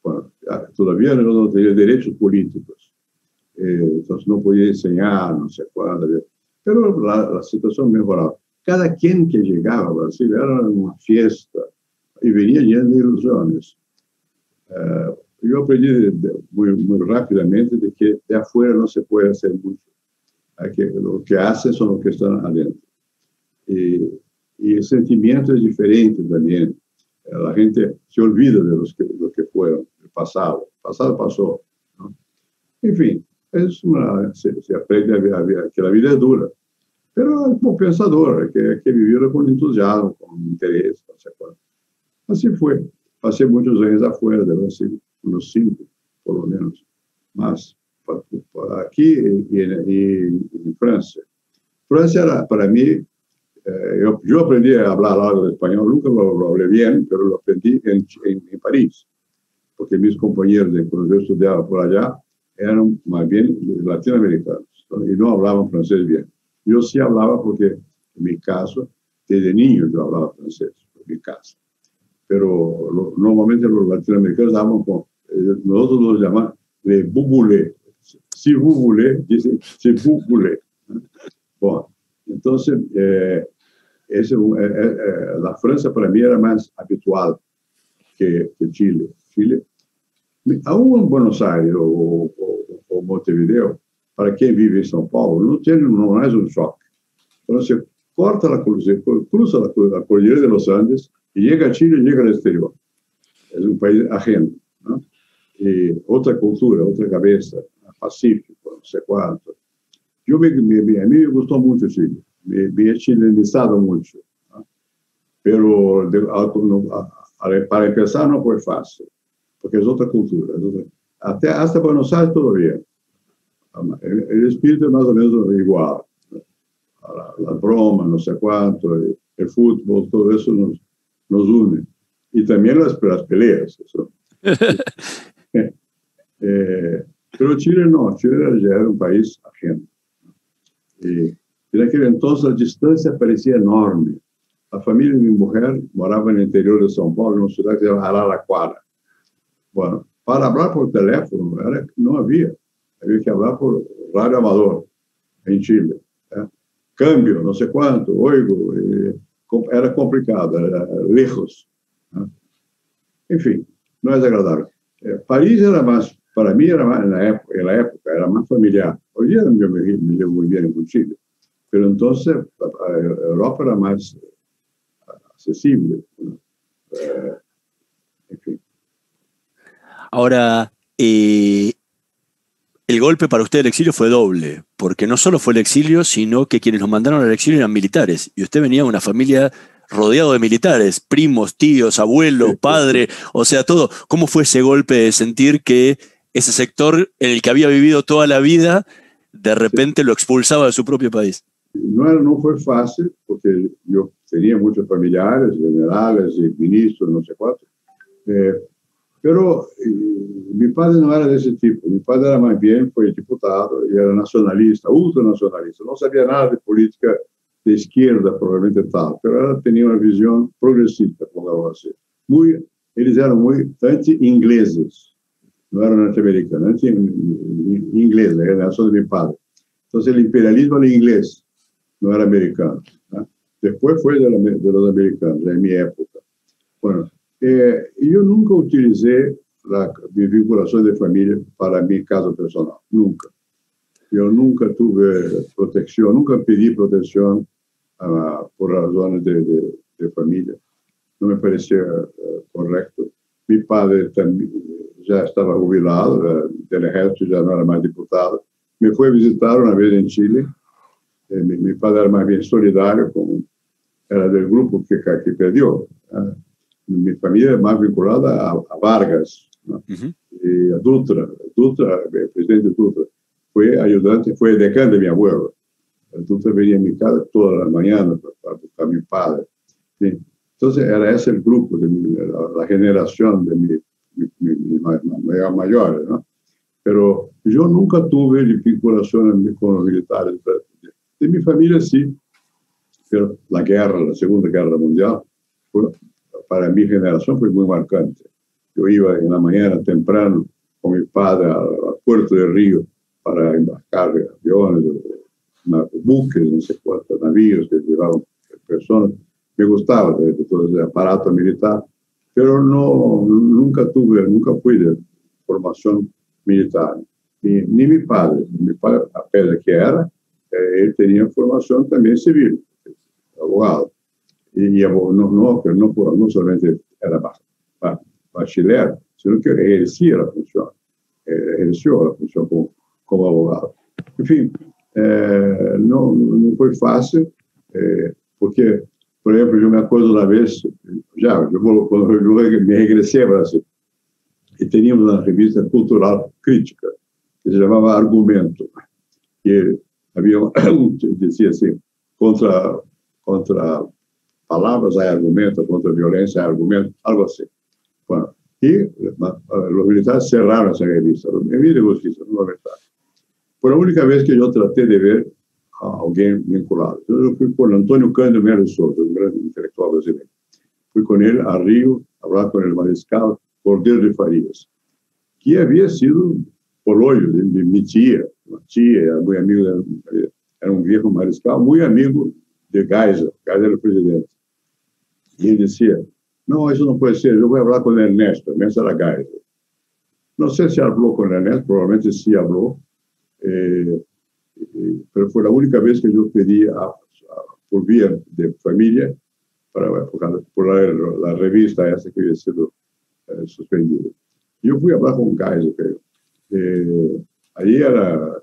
Bueno, todavía no tenía derechos políticos, eh, entonces no podía enseñar, no sé cuándo. Pero la, la situación mejoraba. Cada quien que llegaba a Brasil era una fiesta y venía lleno de ilusiones. Uh, yo aprendí de, de, muy, muy rápidamente de que de afuera no se puede hacer mucho. Que, lo que hacen son los que están adentro. Y, y el sentimiento es diferente también. Uh, la gente se olvida de los que, los que fueron, el pasado. El pasado pasó, ¿no? En fin, es una, se, se aprende a, a, que la vida es dura, pero es compensadora, que hay que vivirla con entusiasmo, con interés, no sé cuál. Así fue. Pasé muchos años afuera de Brasil, unos cinco, por lo menos, más, para, para aquí y en, y en Francia. Francia era, para mí, eh, yo, yo aprendí a hablar algo de español, nunca lo, lo hablé bien, pero lo aprendí en, en, en París, porque mis compañeros de cuando yo estudiaba por allá eran más bien latinoamericanos, ¿no? Y no hablaban francés bien. Yo sí hablaba porque, en mi caso, desde niño yo hablaba francés, en mi caso. pero lo, normalmente los latinoamericanos hablan con, eh, nosotros los llamamos de bubule, si bubule, dice, si bubule. Bueno, entonces, eh, ese, eh, eh, la Francia para mí era más habitual que, que Chile. Chile, aún en Buenos Aires o, o, o Montevideo, para quien vive en São Paulo, no tiene, no es un shock. Entonces, corta la cordillera, cruza la, la cordillera de los Andes y llega a Chile y llega al exterior. Es un país ajeno, ¿no? Y otra cultura, otra cabeza, pacífico, no sé cuánto. Yo me, me, a mí me gustó mucho Chile, me, me he chilenizado mucho, ¿no? Pero de, a, a, para empezar no fue fácil, porque es otra cultura. Es otra, hasta, hasta Buenos Aires todavía. El, el espíritu es más o menos igual. Las la bromas, no sé cuánto, el, el fútbol, todo eso nos, nos une. Y también las, las peleas. Eso. eh, pero Chile no, Chile ya era un país ajeno. Y en aquel entonces la distancia parecía enorme. La familia de mi mujer moraba en el interior de São Paulo, en una ciudad que se llama Araraquara. Bueno, para hablar por teléfono era, no había. Había que hablar por radio amador en Chile. ¿Eh? Cambio, no sé cuánto, oigo, eh, era complicado, era lejos. ¿Eh? En fin, no es agradable. Eh, París era más, para mí era más, en la época, en la época era más familiar. Hoy día yo me, me llevo muy bien con Chile, pero entonces Europa era más accesible, ¿no? Eh, en fin. Ahora, eh... el golpe para usted del exilio fue doble, porque no solo fue el exilio, sino que quienes nos mandaron al exilio eran militares. Y usted venía de una familia rodeado de militares, primos, tíos, abuelos, padre, o sea, todo. ¿Cómo fue ese golpe de sentir que ese sector en el que había vivido toda la vida, de repente lo expulsaba de su propio país? No, no fue fácil, porque yo tenía muchos familiares, generales, ministros, no sé cuánto. Eh, Pero eh, mi padre no era de ese tipo. Mi padre era más bien, fue diputado y era nacionalista, ultranacionalista. No sabía nada de política de izquierda, probablemente tal, pero él tenía una visión progresista, pongamos así. Muy, ellos eran muy anti-ingleses, no eran norteamericanos, anti-ingleses, la generación de mi padre. Entonces el imperialismo era inglés, no era americano, ¿no? Después fue de, la, de los americanos, en mi época. Bueno. Eh, yo nunca utilicé la, mi vinculación de familia para mi caso personal, nunca. Yo nunca tuve protección, nunca pedí protección uh, por razones de, de, de familia. No me parecía uh, correcto. Mi padre también, ya estaba jubilado, uh, del ejército, ya no era más diputado. Me fue a visitar una vez en Chile. Eh, mi, mi padre era más bien solidario, con, era del grupo que, que perdió. Uh, Mi familia es más vinculada a, a Vargas, ¿no? Uh-huh. Y a Dutra, Dutra, el presidente Dutra, fue ayudante, fue decano de mi abuelo. Dutra venía a mi casa todas las mañanas para buscar a mi padre. ¿Sí? Entonces era ese el grupo, de mi, la, la generación de mis mi, mi, mi, mi mayores, ¿no? Pero yo nunca tuve vinculación con los militares. De mi familia sí, pero la guerra, la Segunda Guerra Mundial, fue... para mi generación fue muy marcante. Yo iba en la mañana temprano con mi padre al puerto del río para embarcar aviones, buques, no sé cuántos navíos que llevaban personas. Me gustaba de, de todo ese aparato militar, pero no, nunca tuve, nunca fui de formación militar. Y, ni mi padre, mi padre, a pesar que era, eh, él tenía formación también civil, abogado. Y, y no, no, pero no, no solamente era bachiller, sino que ejercía la función, ejerció la función como, como abogado. En fin, eh, no, no fue fácil, eh, porque, por ejemplo, yo me acuerdo una vez, ya, yo cuando me regresé a Brasil, y teníamos una revista cultural crítica, que se llamaba Argumento, y había, decía así, contra... contra palabras hay argumentos, contra violencia hay argumentos, algo así. Bueno, y los militares cerraron esa revista. Me vi de justicia, no la verdad. Fue la única vez que yo traté de ver a alguien vinculado. Yo fui con Antônio Cândido, Melo Souto, un gran intelectual brasileño. Fui con él a Río, a hablar con el mariscal Cordeiro de Farias, que había sido pololo de, de mi tía. Mi tía era muy amigo, de, era un viejo mariscal, muy amigo de Geisel. Geisel era el presidente. Y él decía, no, eso no puede ser, yo voy a hablar con Ernesto. Ernesto era Geisel. No sé si habló con Ernesto, probablemente sí habló, eh, eh, pero fue la única vez que yo pedí a, a, por vía de familia, para, por, por la, la revista esa que había sido eh, suspendida. Yo fui a hablar con Geisel, creo. Eh, allí era...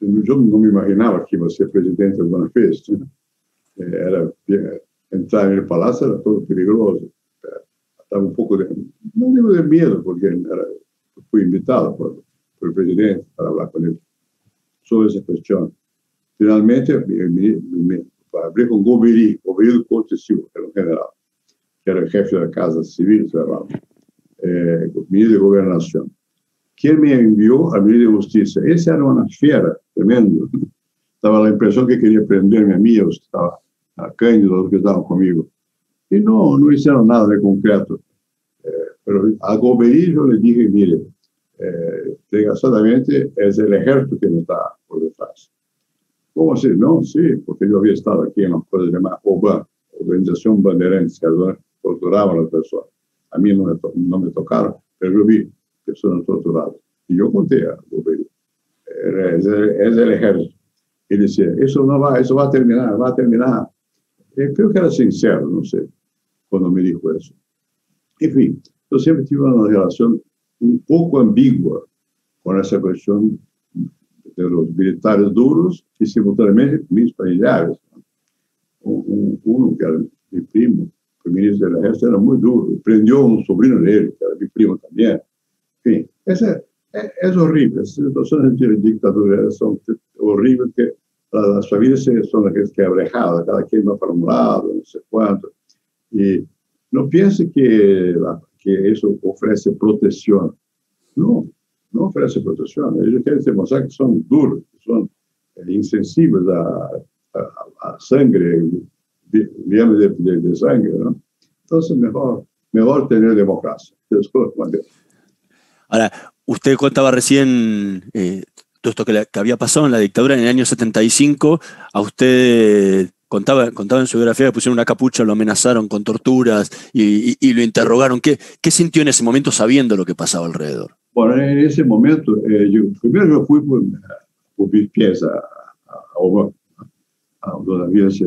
Yo no me imaginaba que iba a ser presidente alguna vez. ¿Sí? Eh, era, entrar en el palacio era todo peligroso. Estaba un poco de... No digo de miedo, porque era, fui invitado por, por el presidente para hablar con él sobre esa cuestión. Finalmente, me, me, me, hablé con Gobiri, Gobiri Cortesivo, que era un general, que era el jefe de la Casa Civil, cerrado, eh, ministro de Gobernación, quien me envió al ministro de Justicia. Esa era una fiera, tremendo. Estaba la impresión que quería prenderme a mí, a los que estaban, a Cândido, a los que estaban conmigo. Y no, no hicieron nada de concreto. Eh, pero a Gobiri yo le dije, mire, eh, desgraciadamente es el ejército que me está por detrás. ¿Cómo así? No, sí, porque yo había estado aquí en las cosas llamadas O B A, Organización Banderantes, que torturaban a las personas. A mí no me, to no me tocaron, pero yo vi que son torturadas. Y yo conté a Gobelio, es, es el ejército. Y decía, eso no va, eso va a terminar, va a terminar. Eh, creo que era sincero, no sé, cuando me dijo eso. En fin, yo siempre tuve una relación un poco ambigua con esa cuestión de los militares duros y simultáneamente mis familiares. Uno que era mi primo, el ministro del Ejército, era muy duro, prendió un sobrino de él, que era mi primo también. En fin, esa, es, es horrible, esas situaciones de dictadura son horribles, que las familias son las que se abrejadas, cada quien va para un lado, no sé cuánto. Y no piense que, la, que eso ofrece protección, no. No ofrece protección. Ellos quieren demostrar que son duros, que son insensibles a, a, a sangre, digamos, de, de, de sangre, ¿no? Entonces, mejor, mejor tener democracia. Ahora, usted contaba recién eh, todo esto que, la, que había pasado en la dictadura en el año setenta y cinco. A usted contaba, contaba en su biografía que pusieron una capucha, lo amenazaron con torturas y, y, y lo interrogaron. ¿Qué, ¿Qué sintió en ese momento sabiendo lo que pasaba alrededor? Bueno, en ese momento, eh, yo, primero yo fui por, por mis pies a, a, a, a donde había ese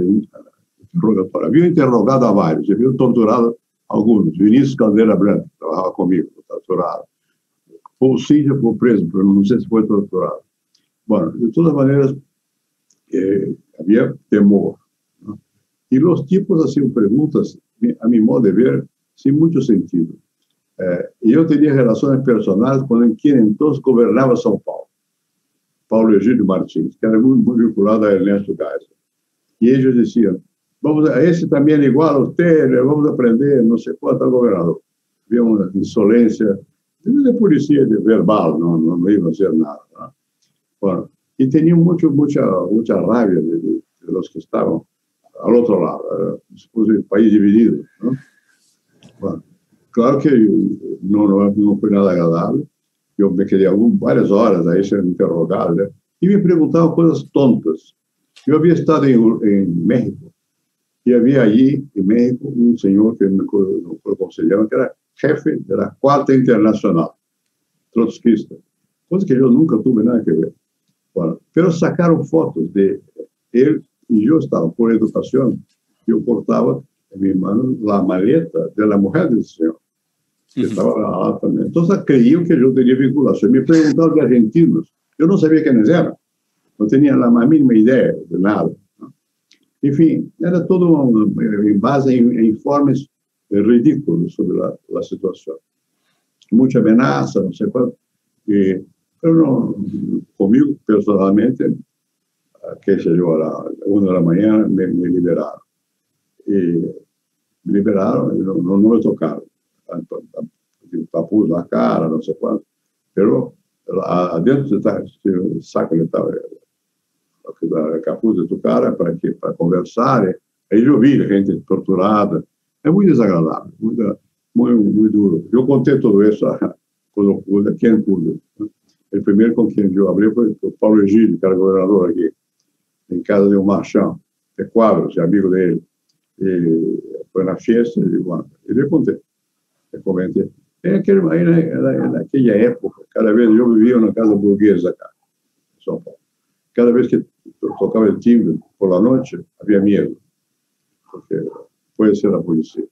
interrogatorio. Había interrogado a varios, había torturado a algunos. Vinicius Caldera Blanco trabajaba conmigo, torturado. Pousillo fue preso, pero no sé si fue torturado. Bueno, de todas maneras, eh, había temor, ¿no? Y los tipos hacían preguntas, a mi modo de ver, sin mucho sentido. Eh, y yo tenía relaciones personales con quien entonces gobernaba São Paulo, Paulo Egídio Martins, que era muy, muy vinculado a Ernesto Geisel. Y ellos decían, vamos a ese también igual a usted, le vamos a prender, no sé cuánto al gobernador. Había una insolencia de policía de verbal, no, no, no iba a hacer nada, ¿no? Bueno, y tenía mucho, mucha, mucha rabia de, de, de los que estaban al otro lado, eh, el país dividido, ¿no? Bueno. Claro que no, no, no fue nada agradable. Yo me quedé algún, varias horas ahí siendo interrogado, ¿eh? Y me preguntaban cosas tontas. Yo había estado en, en México y había allí en México un señor que me acuerdo cómo se llama, que era jefe de la Cuarta Internacional, trotskista. Cosa que yo nunca tuve nada que ver. Bueno, pero sacaron fotos de él y yo estaba por educación. Yo portaba en mi mano la maleta de la mujer del señor. Que estaba también. Entonces creían que yo tenía vinculación. Me preguntaron de argentinos. Yo no sabía quiénes eran. No tenía la más mínima idea de nada, ¿no? En fin, era todo en base a informes ridículos sobre la, la situación. Mucha amenaza, no sé cuál. Eh, pero no, conmigo personalmente, qué sé yo, a la una de la mañana me, me liberaron. Eh, me liberaron, no, no, no me tocaron. Tapó la cara, no sé cuánto, pero adentro se saca el capuz de tu cara para, que, para conversar. Ahí yo vi gente torturada, É muito desagradável, muito, muito, muito duro. Eu contei tudo isso quando quem pude. O primeiro com quem eu abri foi o Paulo Egídio, que era governador aqui, em casa de um marchão, de Quadros, amigo dele. E foi na festa e eu, eu contei. Eu comentei. É aquele, era, naquela época, cada vez eu vivia na casa burguesa, cá, em São Paulo. Cada vez que tocava o timbre por la noite, havia medo, porque pode ser a polícia,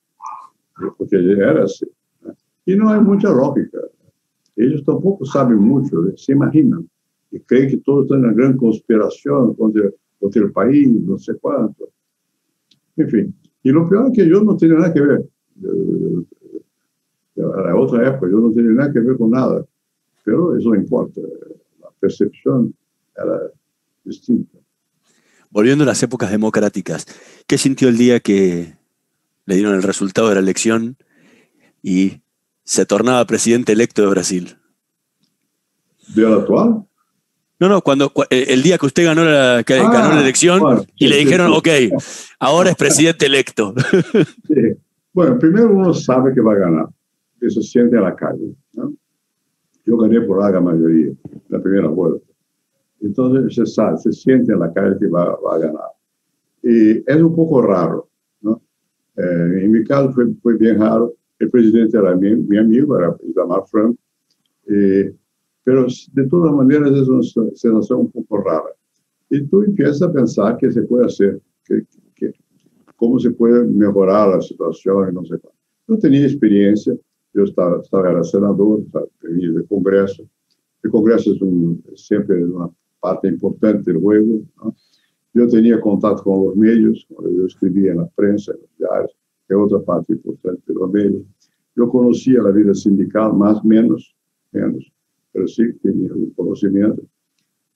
porque era assim. Né? E não é muita lógica. Eles tampouco sabem muito, né? Se imaginam. E creem que todos estão na grande conspiração contra, contra o país, não sei quanto. Enfim. E o pior é que eu não tenho nada a ver. Era outra época, eu não tenho nada a ver com nada. Mas isso não importa. A percepção era distinta. Volviendo a las épocas democráticas, ¿qué sintió el día que le dieron el resultado de la elección y se tornaba presidente electo de Brasil? ¿De la actual? No, no, cuando, el día que usted ganó la, que ah, ganó la elección bueno, y sí, le dijeron, sí, sí. Ok, ahora es presidente electo. Sí. Bueno, primero uno sabe que va a ganar, que se siente a la calle, ¿no? Yo gané por larga mayoría, la primera vuelta. Entonces se sabe, se siente en la calle que va, va a ganar. Y es un poco raro, ¿no? Eh, en mi caso fue, fue bien raro. El presidente era mi, mi amigo, era Itamar Franco. Eh, pero de todas maneras es una sensación un poco rara. Y tú empiezas a pensar qué se puede hacer, que, que, cómo se puede mejorar la situación y no sé cuál. Yo tenía experiencia, yo estaba, estaba era senador, estaba en el Congreso. El Congreso es un, siempre una parte importante del juego, ¿no? Yo tenía contacto con los medios, yo escribía en la prensa, en los diarios, que es otra parte importante de los medios. Yo conocía la vida sindical, más menos, menos, pero sí tenía un conocimiento.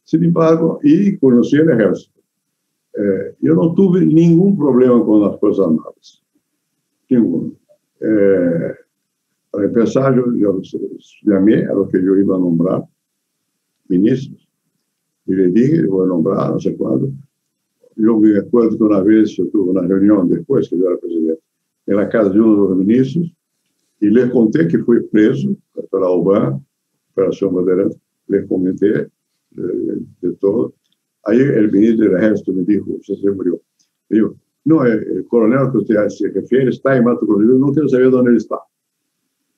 Sin embargo, y conocí el ejército. Eh, yo no tuve ningún problema con las Fuerzas Armadas, ninguno. Eh, para empezar, yo, yo llamé a los que yo iba a nombrar ministros. Y le dije, voy a nombrar, no sé cuándo. Yo me acuerdo que una vez yo tuve una reunión después que yo era presidente, en la casa de uno de los ministros, y les conté que fui preso para Obama, Operación Moderada, les comenté de, de todo. Ahí el ministro del Ejército me dijo, usted se murió. Me dijo, no, el, el coronel que usted se refiere está en Mato Grosso, yo no quiero saber dónde él está.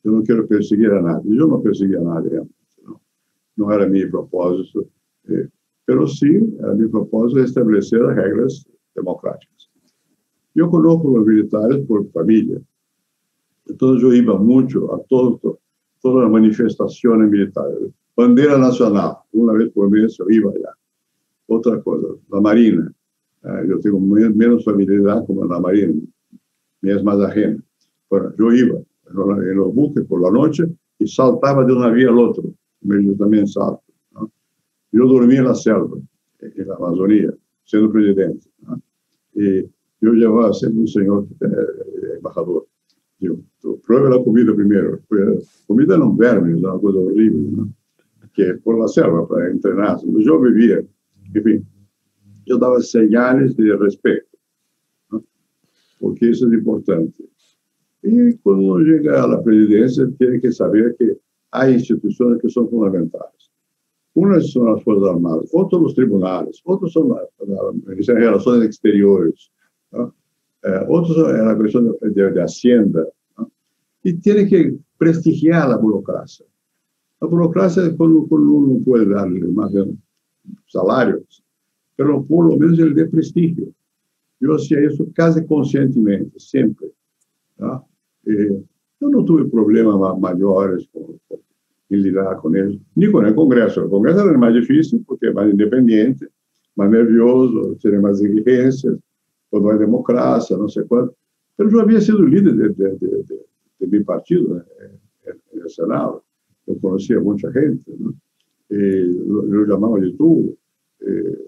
Yo no quiero perseguir a nadie. Yo no perseguía a nadie, no, no era mi propósito. Eh, Pero sí, a mi propósito es establecer las reglas democráticas. Yo conozco a los militares por familia. Entonces yo iba mucho a todo, todo, todas las manifestaciones militares. Bandera nacional, una vez por mes yo iba allá. Otra cosa, la Marina. Eh, yo tengo menos, menos familiaridad con la Marina. Me es más ajena. Bueno, yo iba en los buques por la noche y saltaba de una vía al otro. Yo también salto. Yo dormía en la selva, en la Amazonía, siendo presidente, ¿no? Y yo llevaba siempre un señor eh, embajador. Digo, pruebe la comida primero. Comida en un verme, es una cosa horrible, ¿no? Que por la selva, para entrenarse. Yo vivía, en fin, yo daba señales de respeto, ¿no? Porque eso es importante. Y cuando uno llega a la presidencia, tiene que saber que hay instituciones que son fundamentales. Unas son las Fuerzas Armadas, otros los tribunales, otros son las, las, las relaciones exteriores, ¿no? eh, otros son la cuestión de, de, de Hacienda, ¿no? Y tiene que prestigiar la burocracia. La burocracia con, con uno puede darle más salarios, pero por lo menos el de prestigio. Yo hacía eso casi conscientemente, siempre, ¿no? Eh, yo no tuve problemas mayores con, con y lidiar con ellos, ni con el Congreso. El Congreso era el más difícil porque es más independiente, más nervioso, tiene más exigencias, cuando hay democracia, no sé cuál. Pero yo había sido líder de, de, de, de, de mi partido en, en el Senado. Yo conocía a mucha gente, ¿no? Eh, lo, lo llamaba de tú. Eh,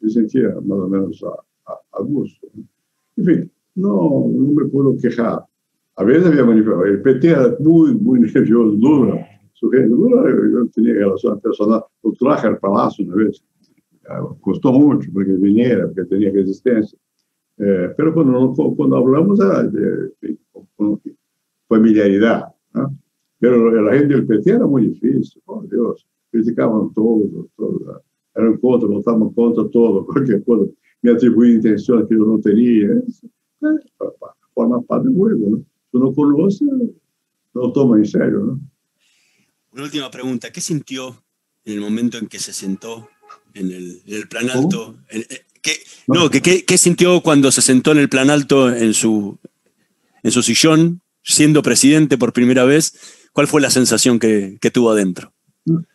me sentía más o menos a, a, a gusto, ¿no? En fin, no, no me puedo quejar. A veces había manifestado. El P T era muy, muy nervioso, Lula. Lula, yo tenía relación personal, lo traje al palacio una vez, costó mucho porque viniera, porque tenía resistencia, Eh, pero cuando, cuando hablamos de, de, con familiaridad, ¿no? Pero la gente del P T era muy difícil, oh Dios, criticaban todo, todo, eran contra, votaban contra todo, cualquier cosa, me atribuían intenciones que yo no tenía, eh, forma parte del juego, ¿no? Tú no conoces, no toma en serio, ¿no? Una última pregunta, ¿qué sintió en el momento en que se sentó en el, en el plan alto? En, en, ¿Qué, no, ¿qué, qué, ¿Qué sintió cuando se sentó en el plan alto en su, en su sillón, siendo presidente por primera vez? ¿Cuál fue la sensación que, que tuvo adentro?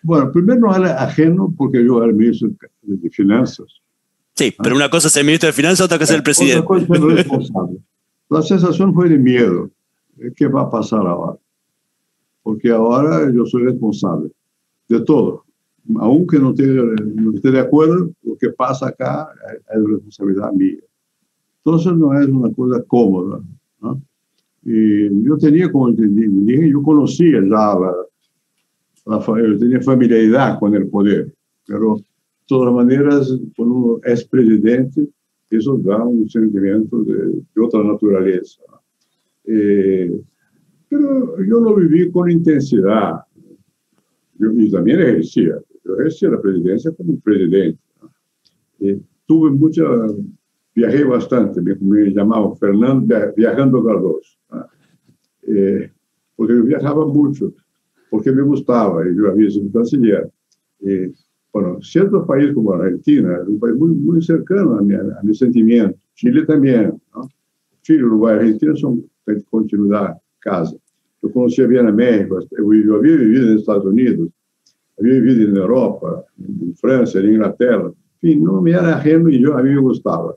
Bueno, primero no era ajeno porque yo era ministro de Finanzas. Sí, ah. pero una cosa es el ministro de Finanzas, otra cosa es el presidente. Otra cosa es el responsable. La sensación fue de miedo. ¿Qué va a pasar ahora? Porque ahora yo soy responsable de todo. Aunque no esté, no esté de acuerdo, lo que pasa acá es responsabilidad mía. Entonces no es una cosa cómoda, ¿no? Y yo tenía, como dije, yo conocía ya, la, la, yo tenía familiaridad con el poder, pero de todas maneras, cuando uno es presidente, eso da un sentimiento de, de otra naturaleza. Eh, pero yo lo viví con intensidad, yo, y también ejercía. Yo ejercía la presidencia como presidente. Eh, tuve mucha... Viajé bastante, me, me llamaba Fernando Viajando Cardoso. Eh, porque yo viajaba mucho, porque me gustaba, y yo había sido canciller. Eh, bueno, ciertos países como Argentina, es un país muy, muy cercano a mi, a mi sentimiento. Chile también, ¿no? Chile, Uruguay, Argentina son de continuidad, casa. Yo conocía bien a México, yo había vivido en Estados Unidos, había vivido en Europa, en Francia, en Inglaterra. En fin, no me era ajeno y yo, a mí me gustaba.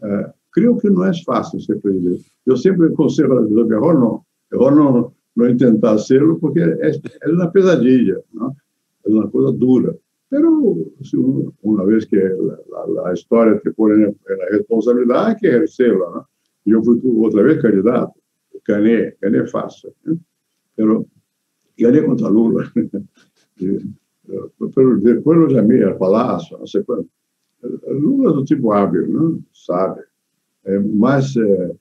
Uh, creo que no es fácil ser presidente. Yo siempre aconsejo a las personas, mejor no, mejor no, no intentar hacerlo porque es, es una pesadilla, ¿no? Es una cosa dura. Pero si uno, una vez que la, la, la historia te pone en la responsabilidad, hay que ejercerla, ¿no? Yo fui otra vez candidato, gané, gané fácil, ¿eh? Pero gané contra Lula. Pero después lo llamé al Palacio, no sé cuánto. Lula es un tipo hábil, ¿no? Sabe. Eh, más, eh,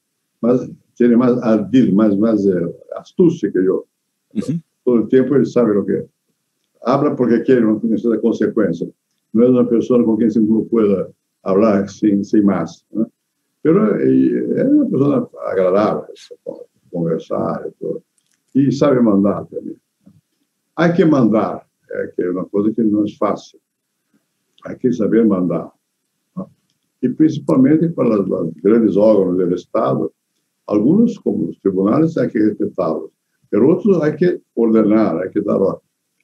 más, tiene más ardil, más, más eh, astucia que yo. Uh-huh. Todo el tiempo él sabe lo que es. Habla porque quiere, no necesita consecuencias. No es una persona con quien uno pueda hablar sin, sin más, ¿no? Pero eh, es una persona agradable, conversar y todo. Y sabe mandar también. Hay que mandar, eh, que es una cosa que no es fácil. Hay que saber mandar, ¿no? Y principalmente para los, los grandes órganos del Estado, algunos como los tribunales hay que respetarlos, pero otros hay que ordenar, hay que dar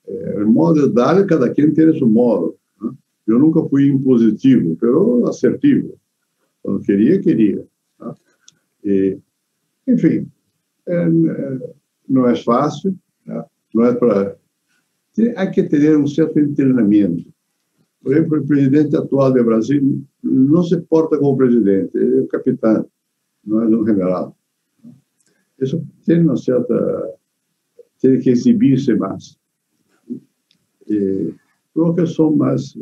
eh, el modo de darle, cada quien tiene su modo, ¿no? Yo nunca fui impositivo, pero asertivo, cuando quería, quería, ¿no? Y, en fin, eh, no es fácil, ¿no? No es para... Hay que tener un cierto entrenamiento. Por ejemplo, el presidente actual de Brasil no se porta como presidente, es un capitán, no es un general. Eso tiene una cierta... tiene que exhibirse más. Eh, creo que son más...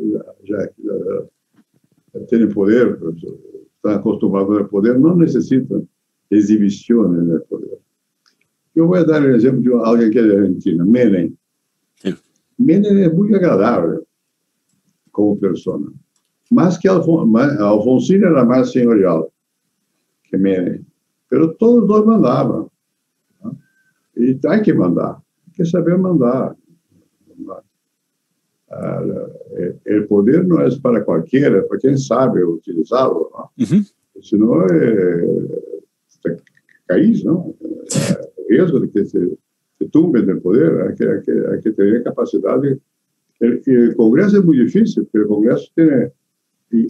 Ya, ya, ya tienen poder, pero están acostumbrados al poder, no necesitan exhibiciones del poder. Yo voy a dar el ejemplo de alguien que es de Argentina, Menem. Sí. Menem es muy agradable como persona. Más que Alfon más, Alfonsín era más señorial que Menem. Pero todos dos mandaban, ¿no? Y hay que mandar. Hay que saber mandar. El poder no es para cualquiera, es para quien sabe utilizarlo, ¿no? Uh-huh. Si no, eh, caís, ¿no? El riesgo de que se, se tumbe del poder. Hay que, hay que, hay que tener capacidad de... El, el Congreso es muy difícil, pero el Congreso tiene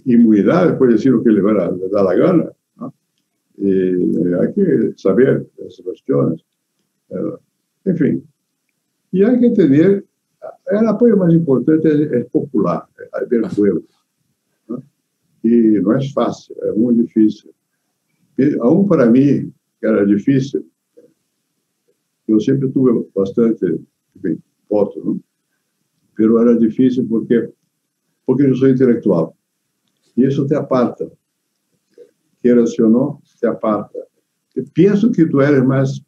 inmunidad, puede decir lo que le, va a, le da la gana, ¿no? Y eh, hay que saber esas cuestiones. Eh, en fin, y hay que tener, el apoyo más importante es, es popular, es del pueblo, ¿no? Y no es fácil, es muy difícil. Y aún para mí, que era difícil, yo siempre tuve bastante, en fin, voto, ¿no? Pero era difícil porque, porque yo soy intelectual. Y eso te aparta. queiras ou não, se aparta. Eu penso que tu eres mais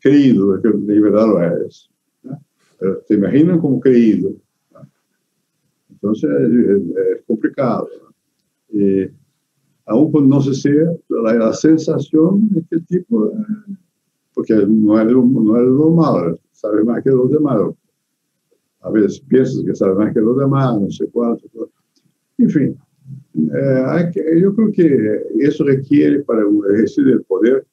creído, que de verdade lo eres. ¿No? Pero te imaginan como creído. ¿No? Entonces es, es complicado. ¿No? Y, aún cuando no se sea, la, la sensación de que tipo, eh, porque no es, no es lo malo, sabe más que los demás. A veces piensas que sabe más que los demás, no sé cuánto. En fin, eh, hay que, yo creo que eso requiere para ejercer el poder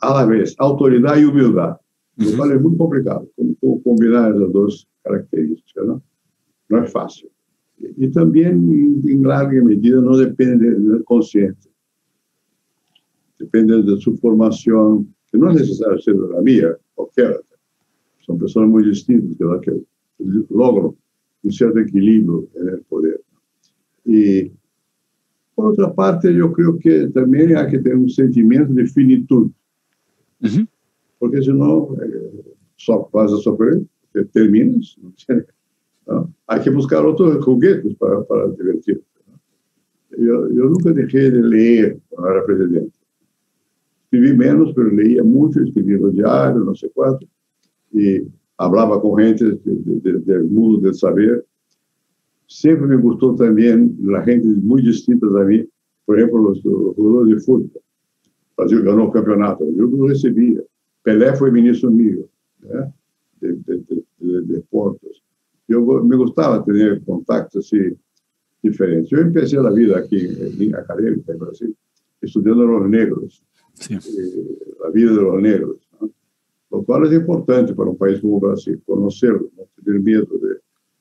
a la vez, autoridad y humildad. Uh-huh. Lo cual es muy complicado, como, como combinar esas dos características, ¿no? No es fácil. Y también, en larga medida, no depende del consciente. Depende de su formación, que no es necesario ser la mía, cualquiera. Son personas muy distintas, ¿verdad? Que logran un cierto equilibrio en el poder. Y, por otra parte, yo creo que también hay que tener un sentimiento de finitud. Uh-huh. Porque si no, eh, so, vas a sufrir, te terminas, ¿no? Hay que buscar otros juguetes para, para divertirse, ¿no? Yo, yo nunca dejé de leer cuando era presidente. Escribí menos, pero leía mucho, escribí los diarios, no sé cuánto. Y hablaba con gente de, de, de, del mundo del saber. Siempre me gustó también la gente muy distinta a mí. Por ejemplo, los, los jugadores de fútbol. Brasil ganó campeonato. Yo lo recibía. Pelé fue ministro mío, ¿eh? de, de, de, de, de deportes. Yo me gustaba tener contactos así diferentes. Yo empecé la vida aquí, en académica en Brasil, estudiando a los negros, sí. eh, la vida de los negros, ¿no? Lo cual es importante para un país como Brasil, conocerlos, no tener miedo de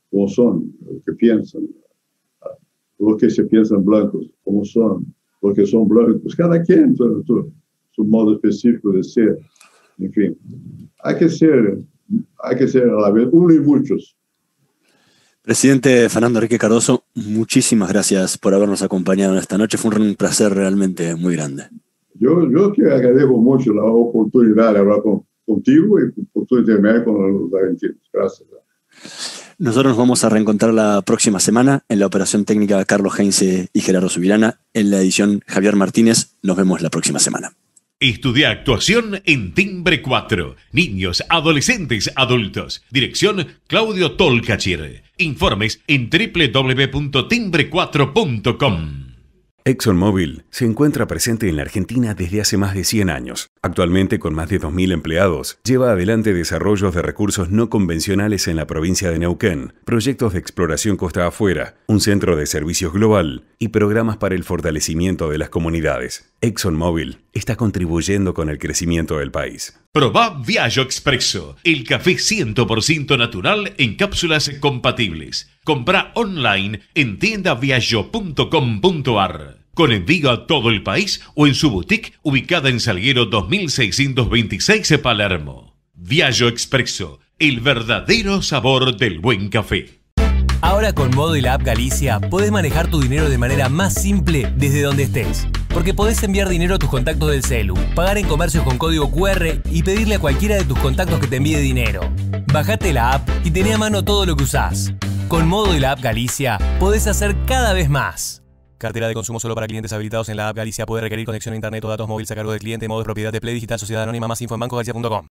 cómo son, lo que piensan, lo que se piensan blancos, cómo son, lo que son blancos, cada quien, su, su modo específico de ser. En fin, hay que ser, hay que ser a la vez uno y muchos. Presidente Fernando Henrique Cardoso, muchísimas gracias por habernos acompañado esta noche. Fue un placer realmente muy grande. Yo, yo que agradezco mucho la oportunidad de hablar con, contigo y por tu intermedio con los argentinos. Gracias. Nosotros nos vamos a reencontrar la próxima semana en la operación técnica Carlos Heinze y Gerardo Subirana, en la edición Javier Martínez. Nos vemos la próxima semana. Estudia actuación en Timbre cuatro. Niños, adolescentes, adultos. Dirección Claudio Tolcachir. Informes en doble u doble u doble u punto timbre cuatro punto com. ExxonMobil se encuentra presente en la Argentina desde hace más de cien años. Actualmente, con más de dos mil empleados, lleva adelante desarrollos de recursos no convencionales en la provincia de Neuquén, proyectos de exploración costa afuera, un centro de servicios global y programas para el fortalecimiento de las comunidades. ExxonMobil está contribuyendo con el crecimiento del país. Probá Viaggio Espresso, el café cien por ciento natural en cápsulas compatibles. Comprá online en tienda viaggio punto com punto ar, con envío a todo el país o en su boutique ubicada en Salguero dos mil seiscientos veintiséis, Palermo. Viaggio Espresso, el verdadero sabor del buen café. Ahora con Modo y la app Galicia podés manejar tu dinero de manera más simple desde donde estés. Porque podés enviar dinero a tus contactos del celu, pagar en comercios con código cu erre y pedirle a cualquiera de tus contactos que te envíe dinero. Bajate la app y tené a mano todo lo que usás. Con Modo y la app Galicia podés hacer cada vez más. Cartera de consumo solo para clientes habilitados en la app Galicia. Puede requerir conexión a internet o datos móviles a cargo del cliente. Modo es propiedad de Play Digital Sociedad Anónima. Más info en banco galicia punto com.